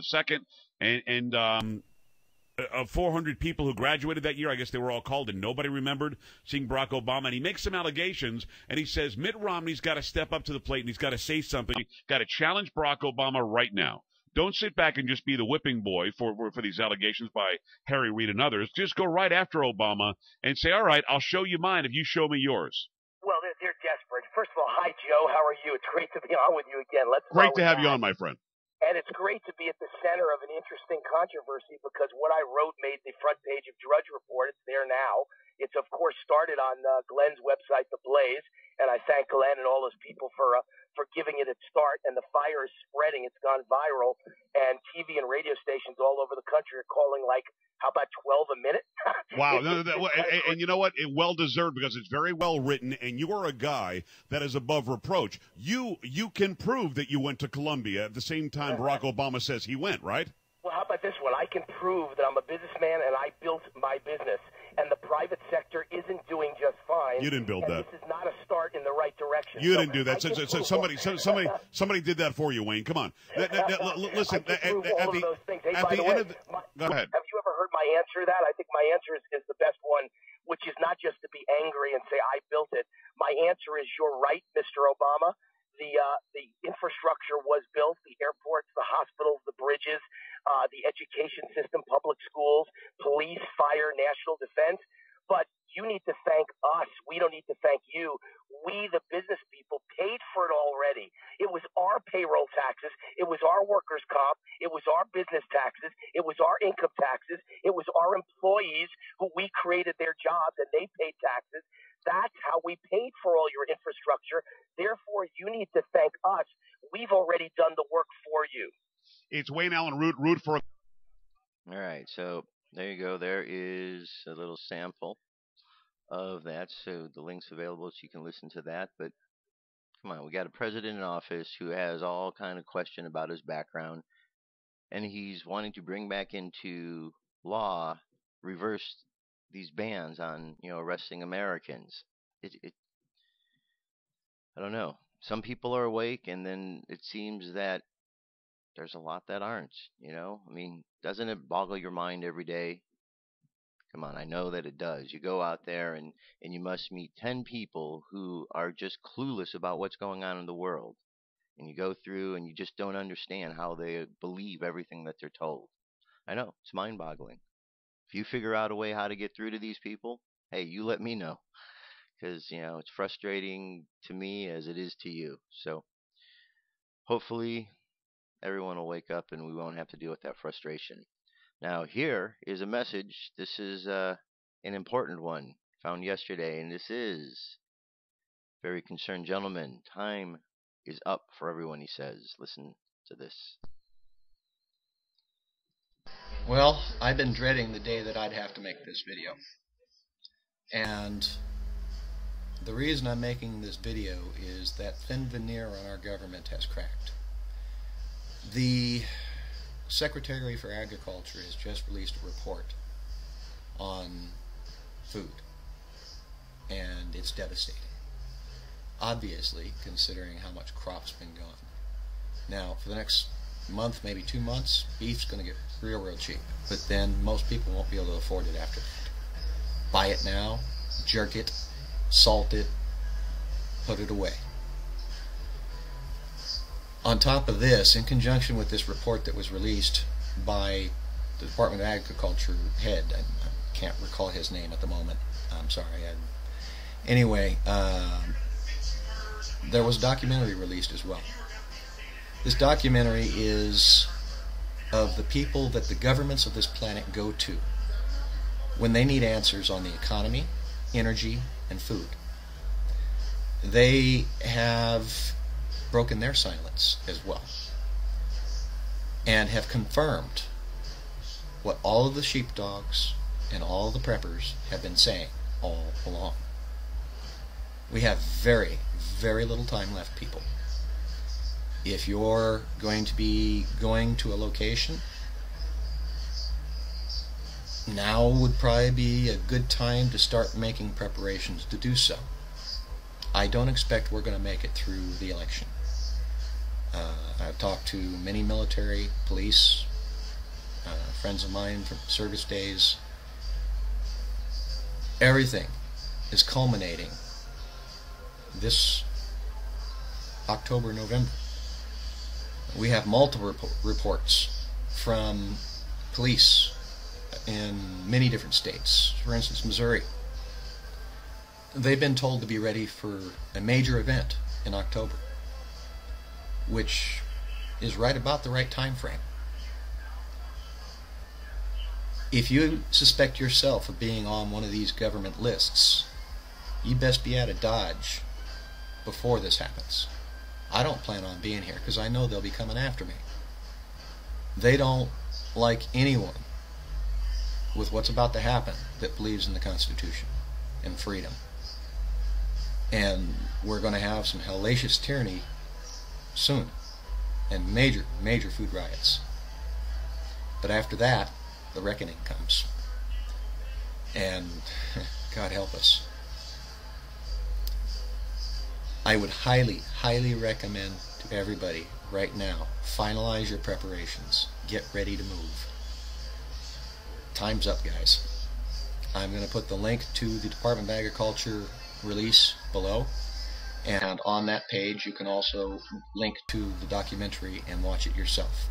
II, Of 400 people who graduated that year, I guess they were all called, and nobody remembered seeing Barack Obama. And he makes some allegations, and he says Mitt Romney's got to step up to the plate, and he's got to say something. He's got to challenge Barack Obama right now. Don't sit back and just be the whipping boy for these allegations by Harry Reid and others. Just go right after Obama and say, all right, I'll show you mine if you show me yours. Well, they're desperate. First of all, hi, Joe. How are you? It's great to be on with you again. Great to have you on, my friend. And it's great to be at the center of an interesting controversy, because what I wrote made the front page of Drudge Report. It's there now. It's, of course, started on Glenn's website, The Blaze, and I thank Glenn and all those people for giving it its start, and the fire is spreading. It's gone viral, and TV and radio stations all over the country are calling, like, how about 12 a minute? Wow. And you know what? It well deserved, because it's very well written, and you are a guy that is above reproach. You can prove that you went to Columbia at the same time Barack Obama says he went, right? Well, how about this one? I can prove that I'm a businessman and I built my business. And the private sector isn't doing just fine. You didn't build that. This is not a start in the right direction. You didn't do that. Somebody did that for you, Wayne. Come on. Listen. Go ahead. Have you ever heard my answer to that? I think my answer is the best one, which is not just to be angry and say I built it. My answer is you're right, Mr. Obama. The infrastructure was built, the airports, the hospitals, the bridges, the education system, public schools, police, fire, national defense. But You need to thank us. We don't need to thank you. We, the business people, paid for it already. It was our payroll taxes. It was our workers' comp. It was our business taxes. It was our income taxes. It was our employees who we created their jobs and they paid taxes. That's how we paid for all your infrastructure. Therefore, you need to thank us. We've already done the work for you. It's Wayne Allen Root. Root for. All right. So there you go. There is a little sample of that. So the link's available so you can listen to that. But come on, we got a president in office who has all kind of question about his background, and he's wanting to bring back into law, reverse these bans on, you know, arresting Americans. I don't know. Some people are awake, and then it seems that there's a lot that aren't, you know? I mean, doesn't it boggle your mind every day? Come on, I know that it does. You go out there and you must meet 10 people who are just clueless about what's going on in the world. And you go through and you just don't understand how they believe everything that they're told. I know, it's mind-boggling. If you figure out a way how to get through to these people, hey, you let me know. Because, you know, it's frustrating to me as it is to you. So hopefully everyone will wake up and we won't have to deal with that frustration. Now, here is a message. This is an important one found yesterday, and this is very concerned gentleman. Time is up for everyone, he says. Listen to this. Well, I've been dreading the day that I'd have to make this video. And the reason I'm making this video is that thin veneer on our government has cracked. The Secretary for Agriculture has just released a report on food, and it's devastating, obviously, considering how much crop's been gone. Now, for the next month, maybe 2 months, beef's going to get real, real cheap, but then most people won't be able to afford it after that. Buy it now, jerk it, salt it, put it away. On top of this, in conjunction with this report that was released by the Department of Agriculture head, I can't recall his name at the moment, I'm sorry. There was a documentary released as well. This documentary is of the people that the governments of this planet go to when they need answers on the economy, energy, and food. They have broken their silence as well, and have confirmed what all of the sheepdogs and all the preppers have been saying all along. We have very, very little time left, people. If you're going to be going to a location, now would probably be a good time to start making preparations to do so. I don't expect we're going to make it through the election. I've talked to many military, police, friends of mine from service days. Everything is culminating this October, November. We have multiple reports from police in many different states, for instance, Missouri. They've been told to be ready for a major event in October, which is right about the right time frame. If you suspect yourself of being on one of these government lists, you best be out of Dodge before this happens. I don't plan on being here because I know they'll be coming after me. They don't like anyone with what's about to happen that believes in the Constitution and freedom. And we're going to have some hellacious tyranny soon, and major, major food riots. But after that, the reckoning comes. And God help us. I would highly, highly recommend to everybody right now, finalize your preparations. Get ready to move. Time's up, guys. I'm going to put the link to the Department of Agriculture release below, and on that page you can also link to the documentary and watch it yourself.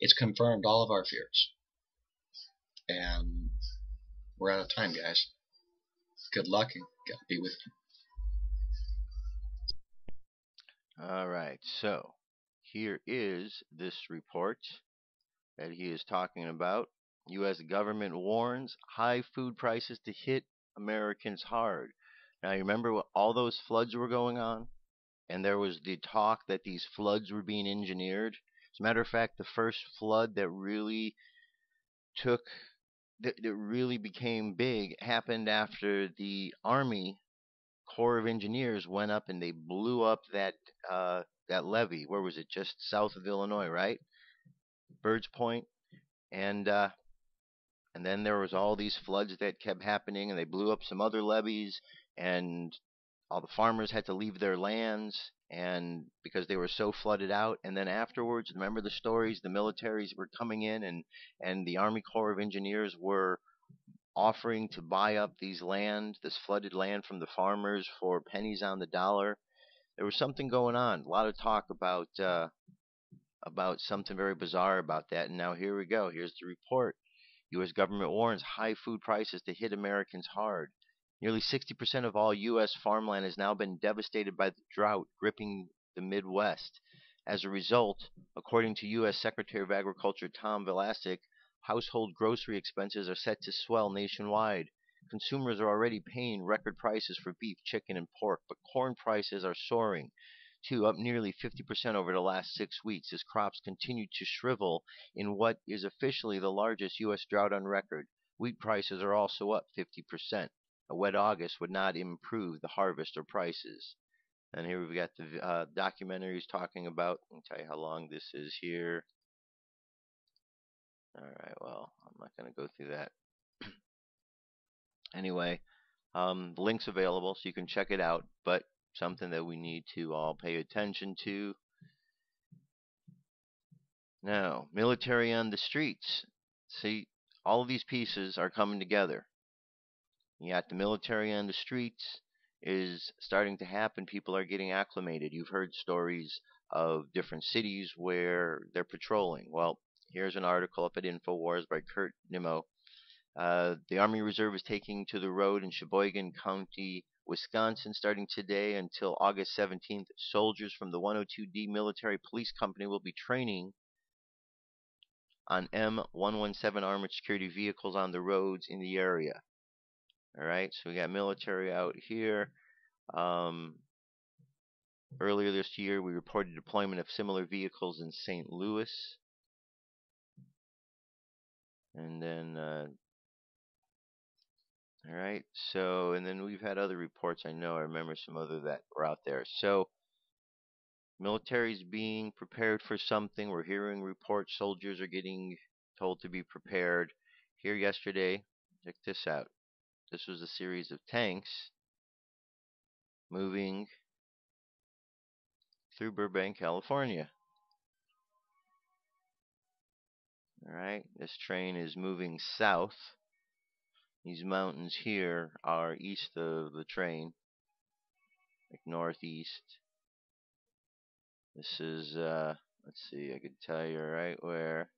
It's confirmed all of our fears, and we're out of time, guys. Good luck and God be with you. All right, so here is this report that he is talking about. U.S. government warns high food prices to hit Americans hard. Now, you remember what all those floods were going on? And there was the talk that these floods were being engineered. As a matter of fact, the first flood that really took, that really became big, happened after the Army Corps of Engineers went up and they blew up that levee. Where was it? Just south of Illinois, right? Bird's Point. And then there was all these floods that kept happening, and they blew up some other levees, and all the farmers had to leave their lands and because they were so flooded out. And then afterwards, remember the stories, the militaries were coming in, and the Army Corps of Engineers were offering to buy up these land, this flooded land, from the farmers for pennies on the dollar. There was something going on, a lot of talk about something very bizarre about that. And now here we go. Here's the report. U.S. government warns high food prices to hit Americans hard. Nearly 60% of all U.S. farmland has now been devastated by the drought gripping the Midwest. As a result, according to U.S. Secretary of Agriculture Tom Vilsack, household grocery expenses are set to swell nationwide. Consumers are already paying record prices for beef, chicken, and pork, but corn prices are soaring, too, up nearly 50% over the last 6 weeks as crops continue to shrivel in what is officially the largest U.S. drought on record. Wheat prices are also up 50%. A wet August would not improve the harvest or prices. And here we've got the documentaries talking about. I'll tell you how long this is here. All right, well, I'm not going to go through that. Anyway, the link's available, so you can check it out. But something that we need to all pay attention to. Now, military on the streets. See, all of these pieces are coming together. You got the military on the streets is starting to happen. People are getting acclimated. You've heard stories of different cities where they're patrolling. Well, here's an article up at Infowars by Kurt Nimmo. The Army Reserve is taking to the road in Sheboygan County, Wisconsin, starting today until August 17th. Soldiers from the 102D Military Police Company will be training on M117 armored security vehicles on the roads in the area. All right, so we got military out here. Earlier this year, we reported deployment of similar vehicles in St. Louis. And then, all right, so, and then we've had other reports. I know I remember some other that were out there. So, military's being prepared for something. We're hearing reports. Soldiers are getting told to be prepared. Here yesterday, check this out. This was a series of tanks moving through Burbank, California. All right, this train is moving south. These mountains here are east of the train, like northeast. This is, let's see, I could tell you right where.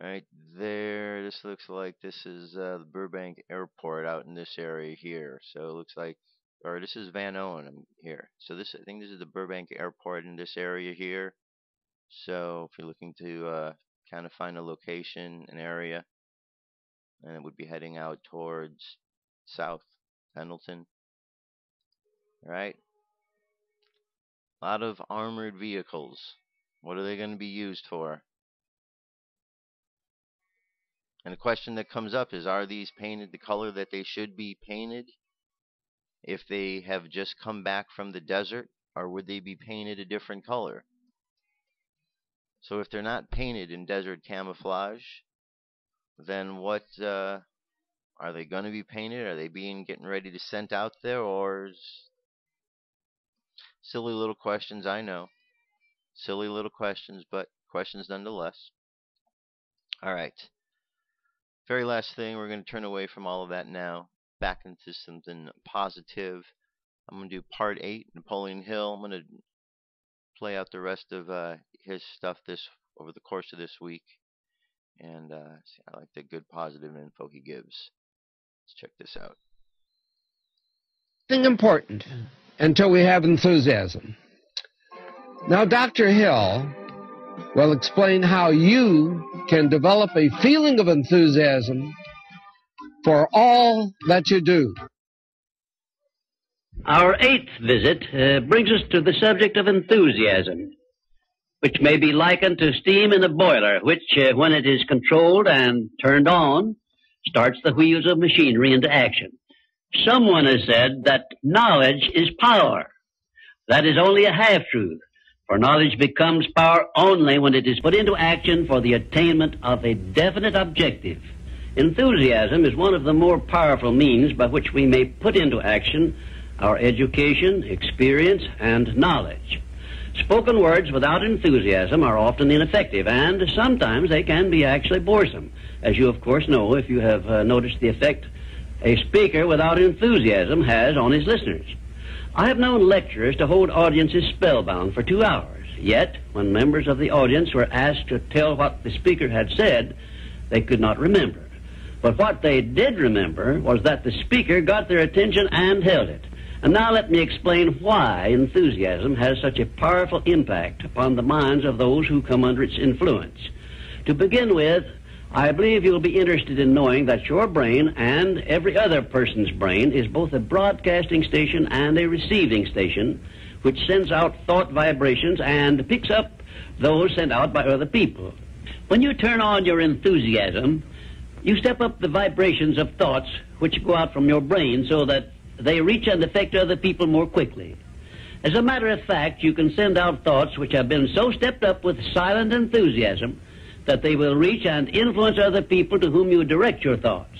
Right there, this looks like this is the Burbank Airport out in this area here. So it looks like, or this is Van Owen here. So this, I think this is the Burbank Airport in this area here. So if you're looking to kind of find a location, an area, and it would be heading out towards South Pendleton. All right. A lot of armored vehicles. What are they going to be used for? And the question that comes up is, are these painted the color that they should be painted if they have just come back from the desert, or would they be painted a different color? So if they're not painted in desert camouflage, then what are they going to be painted? Are they being getting ready to sent out there, or silly little questions? I know, silly little questions, but questions nonetheless. All right. Very last thing, we're going to turn away from all of that now, back into something positive. I'm going to do part 8, Napoleon Hill. I'm going to play out the rest of his stuff over the course of this week. And see, I like the good positive info he gives. Let's check this out. Nothing important until we have enthusiasm. Now, Dr. Hill will explain how you can develop a feeling of enthusiasm for all that you do. Our eighth visit brings us to the subject of enthusiasm, which may be likened to steam in a boiler, which, when it is controlled and turned on, starts the wheels of machinery into action. Someone has said that knowledge is power. That is only a half-truth, for knowledge becomes power only when it is put into action for the attainment of a definite objective. Enthusiasm is one of the more powerful means by which we may put into action our education, experience, and knowledge. Spoken words without enthusiasm are often ineffective, and sometimes they can be actually boresome, as you, of course, know if you have noticed the effect a speaker without enthusiasm has on his listeners. I have known lecturers to hold audiences spellbound for 2 hours, yet when members of the audience were asked to tell what the speaker had said, they could not remember. But what they did remember was that the speaker got their attention and held it. And now let me explain why enthusiasm has such a powerful impact upon the minds of those who come under its influence. To begin with, I believe you'll be interested in knowing that your brain and every other person's brain is both a broadcasting station and a receiving station, which sends out thought vibrations and picks up those sent out by other people. When you turn on your enthusiasm, you step up the vibrations of thoughts which go out from your brain so that they reach and affect other people more quickly. As a matter of fact, you can send out thoughts which have been so stepped up with silent enthusiasm that they will reach and influence other people to whom you direct your thoughts.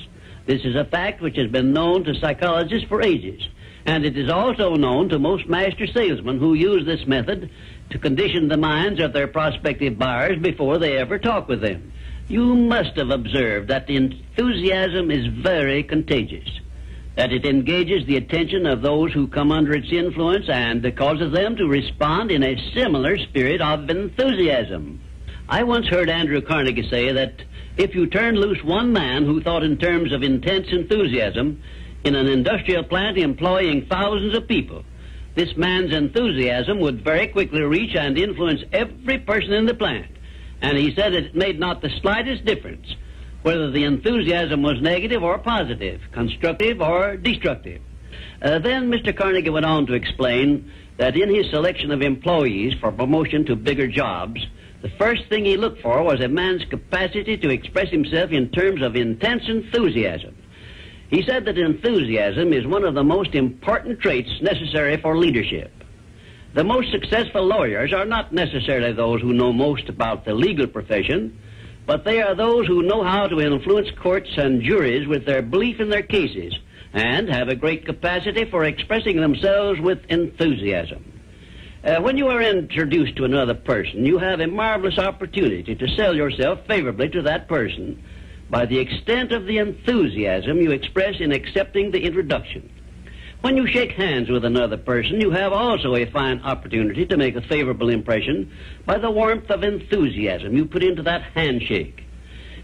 This is a fact which has been known to psychologists for ages, and it is also known to most master salesmen who use this method to condition the minds of their prospective buyers before they ever talk with them. You must have observed that enthusiasm is very contagious, that it engages the attention of those who come under its influence and causes them to respond in a similar spirit of enthusiasm. I once heard Andrew Carnegie say that if you turn loose one man who thought in terms of intense enthusiasm in an industrial plant employing thousands of people, this man's enthusiasm would very quickly reach and influence every person in the plant. And he said that it made not the slightest difference whether the enthusiasm was negative or positive, constructive or destructive. Then Mr. Carnegie went on to explain that in his selection of employees for promotion to bigger jobs, the first thing he looked for was a man's capacity to express himself in terms of intense enthusiasm. He said that enthusiasm is one of the most important traits necessary for leadership. The most successful lawyers are not necessarily those who know most about the legal profession, but they are those who know how to influence courts and juries with their belief in their cases and have a great capacity for expressing themselves with enthusiasm. When you are introduced to another person, you have a marvelous opportunity to sell yourself favorably to that person by the extent of the enthusiasm you express in accepting the introduction. When you shake hands with another person, you have also a fine opportunity to make a favorable impression by the warmth of enthusiasm you put into that handshake.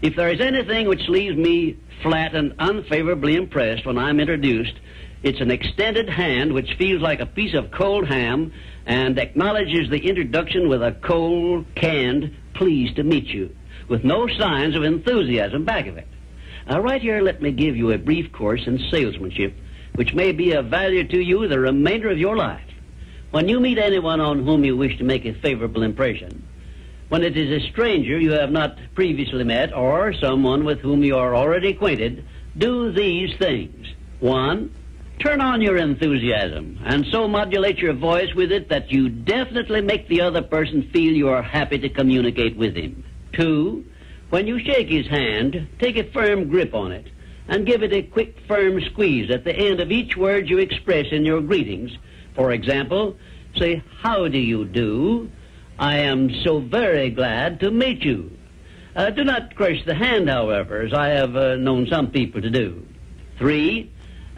If there is anything which leaves me flat and unfavorably impressed when I'm introduced, it's an extended hand which feels like a piece of cold ham and acknowledges the introduction with a cold, canned, pleased to meet you, with no signs of enthusiasm back of it. Now, right here, let me give you a brief course in salesmanship, which may be of value to you the remainder of your life. When you meet anyone on whom you wish to make a favorable impression, when it is a stranger you have not previously met or someone with whom you are already acquainted, do these things. 1. Turn on your enthusiasm and so modulate your voice with it that you definitely make the other person feel you are happy to communicate with him. 2. When you shake his hand, take a firm grip on it and give it a quick, firm squeeze at the end of each word you express in your greetings. For example, say, "How do you do? I am so very glad to meet you." Do not crush the hand, however, as I have known some people to do. 3.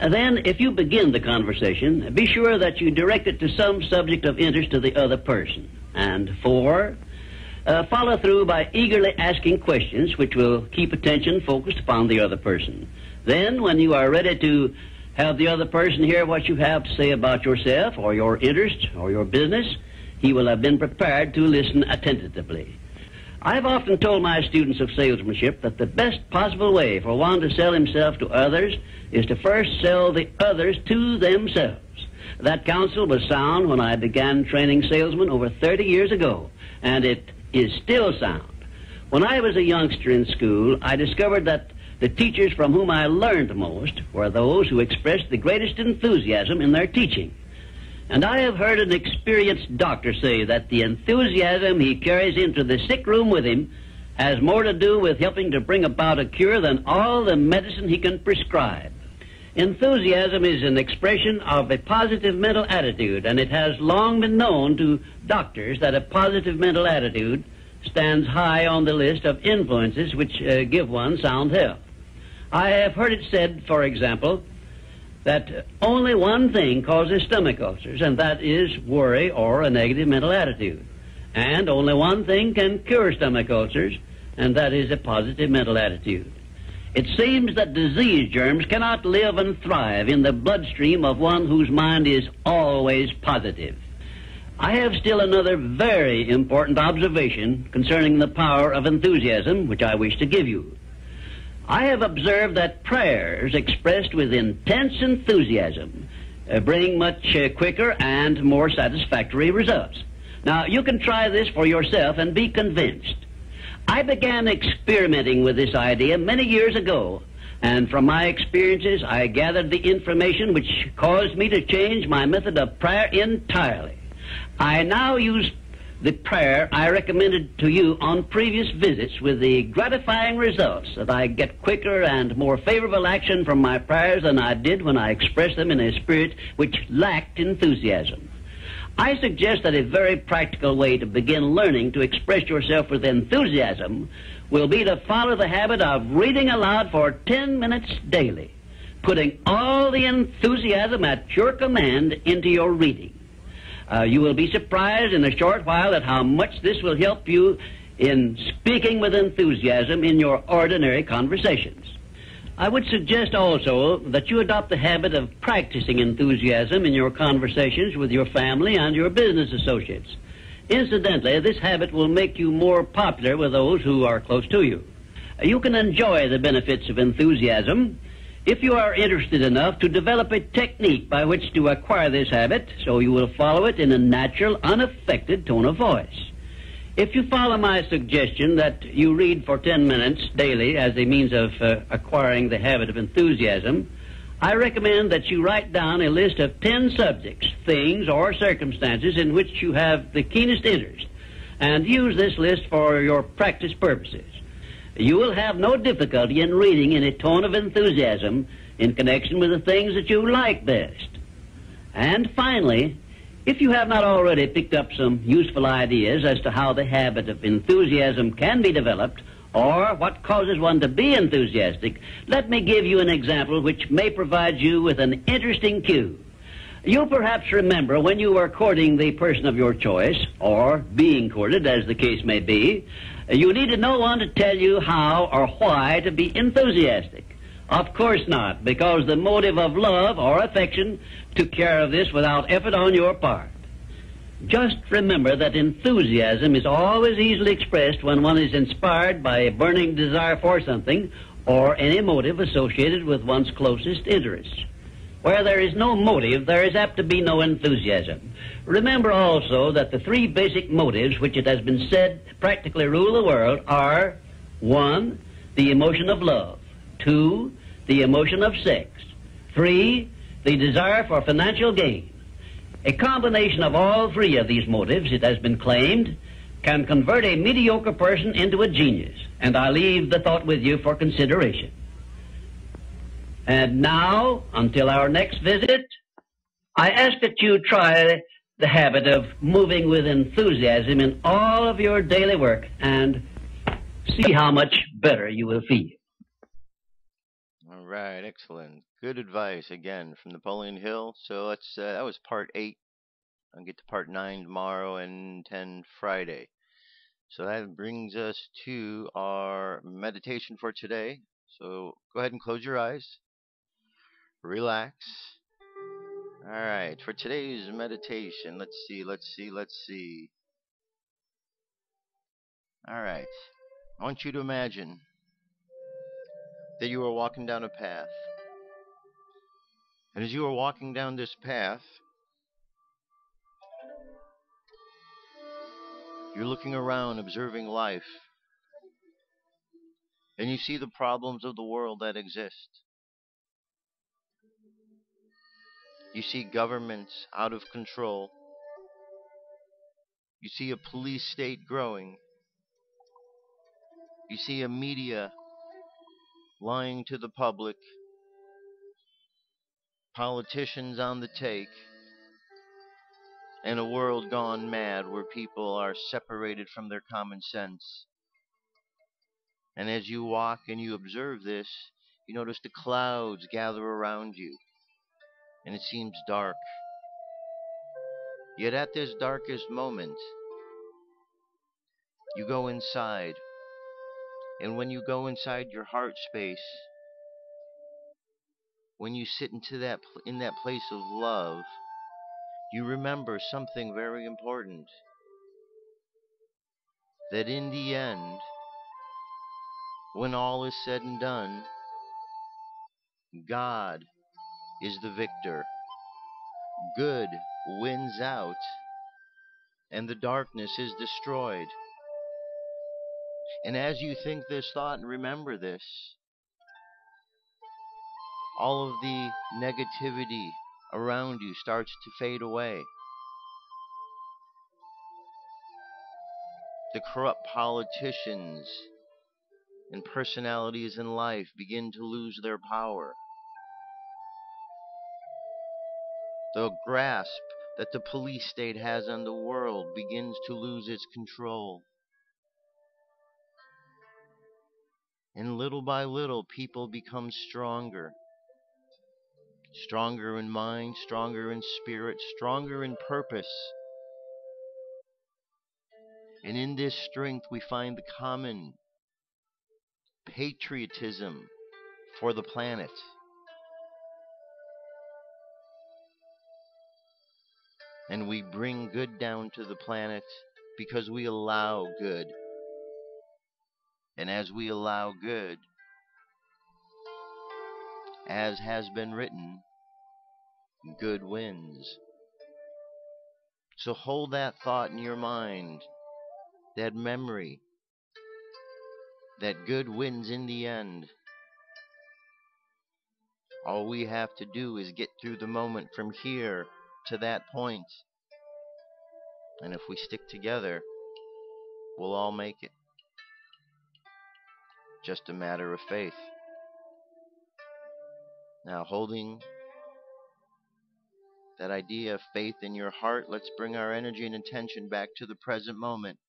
Then, if you begin the conversation, be sure that you direct it to some subject of interest to the other person. And 4. Follow through by eagerly asking questions which will keep attention focused upon the other person. Then, when you are ready to have the other person hear what you have to say about yourself or your interest or your business, he will have been prepared to listen attentively. I've often told my students of salesmanship that the best possible way for one to sell himself to others is to first sell the others to themselves. That counsel was sound when I began training salesmen over 30 years ago, and it is still sound. When I was a youngster in school, I discovered that the teachers from whom I learned most were those who expressed the greatest enthusiasm in their teaching. And I have heard an experienced doctor say that the enthusiasm he carries into the sick room with him has more to do with helping to bring about a cure than all the medicine he can prescribe. Enthusiasm is an expression of a positive mental attitude, and it has long been known to doctors that a positive mental attitude stands high on the list of influences which give one sound health. I have heard it said, for example, that only one thing causes stomach ulcers, and that is worry or a negative mental attitude. And only one thing can cure stomach ulcers, and that is a positive mental attitude. It seems that disease germs cannot live and thrive in the bloodstream of one whose mind is always positive. I have still another very important observation concerning the power of enthusiasm, which I wish to give you. I have observed that prayers expressed with intense enthusiasm bring much quicker and more satisfactory results. Now, you can try this for yourself and be convinced. I began experimenting with this idea many years ago, and from my experiences, I gathered the information which caused me to change my method of prayer entirely. I now use the prayer I recommended to you on previous visits with the gratifying results that I get quicker and more favorable action from my prayers than I did when I expressed them in a spirit which lacked enthusiasm. I suggest that a very practical way to begin learning to express yourself with enthusiasm will be to follow the habit of reading aloud for 10 minutes daily, putting all the enthusiasm at your command into your reading. You will be surprised in a short while at how much this will help you in speaking with enthusiasm in your ordinary conversations. I would suggest also that you adopt the habit of practicing enthusiasm in your conversations with your family and your business associates. Incidentally, this habit will make you more popular with those who are close to you. You can enjoy the benefits of enthusiasm if you are interested enough to develop a technique by which to acquire this habit, so you will follow it in a natural, unaffected tone of voice. If you follow my suggestion that you read for 10 minutes daily as a means of acquiring the habit of enthusiasm, I recommend that you write down a list of 10 subjects, things, or circumstances in which you have the keenest interest, and use this list for your practice purposes. You will have no difficulty in reading in a tone of enthusiasm in connection with the things that you like best. And finally, if you have not already picked up some useful ideas as to how the habit of enthusiasm can be developed or what causes one to be enthusiastic, let me give you an example which may provide you with an interesting cue. You'll perhaps remember when you were courting the person of your choice, or being courted as the case may be, you needed no one to tell you how or why to be enthusiastic. Of course not, because the motive of love or affection took care of this without effort on your part. Just remember that enthusiasm is always easily expressed when one is inspired by a burning desire for something or any motive associated with one's closest interests. Where there is no motive, there is apt to be no enthusiasm. Remember also that the three basic motives which it has been said practically rule the world are: 1, the emotion of love; 2, the emotion of sex; 3, the desire for financial gain. A combination of all three of these motives, it has been claimed, can convert a mediocre person into a genius. And I leave the thought with you for consideration. And now, until our next visit, I ask that you try the habit of moving with enthusiasm in all of your daily work and see how much better you will feel. All right, excellent. Good advice, again, from Napoleon Hill. So that's, that was part 8. I'll get to part 9 tomorrow and 10 Friday. So that brings us to our meditation for today. So go ahead and close your eyes. Relax. Alright, for today's meditation, let's see. Alright, I want you to imagine that you are walking down a path. And as you are walking down this path, you're looking around, observing life. And you see the problems of the world that exist. You see governments out of control. You see a police state growing. You see a media lying to the public. Politicians on the take. And a world gone mad where people are separated from their common sense. And as you walk and you observe this, you notice the clouds gather around you, and it seems dark. Yet at this darkest moment, you go inside, and when you go inside your heart space, when you sit in that place of love, you remember something very important, that in the end, when all is said and done, God is the victor. Good wins out, and the darkness is destroyed. And as you think this thought and remember this, all of the negativity around you starts to fade away. The corrupt politicians and personalities in life begin to lose their power. The grasp that the police state has on the world begins to lose its control. And little by little, people become stronger. Stronger in mind, stronger in spirit, stronger in purpose. And in this strength we find the common patriotism for the planet. And we bring good down to the planet because we allow good. And as we allow good, as has been written, good wins. So hold that thought in your mind, that memory, that good wins in the end. All we have to do is get through the moment from here to that point. And if we stick together, we'll all make it. Just a matter of faith. Now, holding that idea of faith in your heart, let's bring our energy and attention back to the present moment,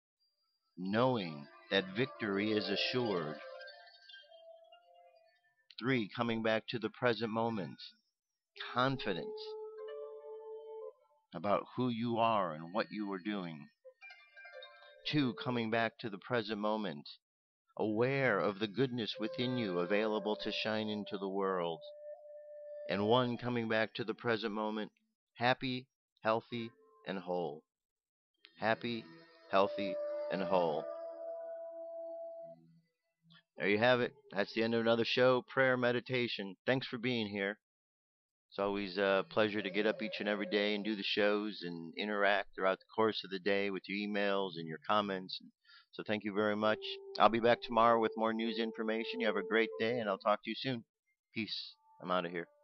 knowing that victory is assured. 3, coming back to the present moment, confident about who you are and what you are doing. 2, coming back to the present moment, aware of the goodness within you available to shine into the world. And 1, coming back to the present moment, happy, healthy, and whole. Happy, healthy, and whole. There you have it. That's the end of another show, prayer meditation. Thanks for being here. It's always a pleasure to get up each and every day and do the shows and interact throughout the course of the day with your emails and your comments. So thank you very much. I'll be back tomorrow with more news information. You have a great day, and I'll talk to you soon. Peace. I'm out of here.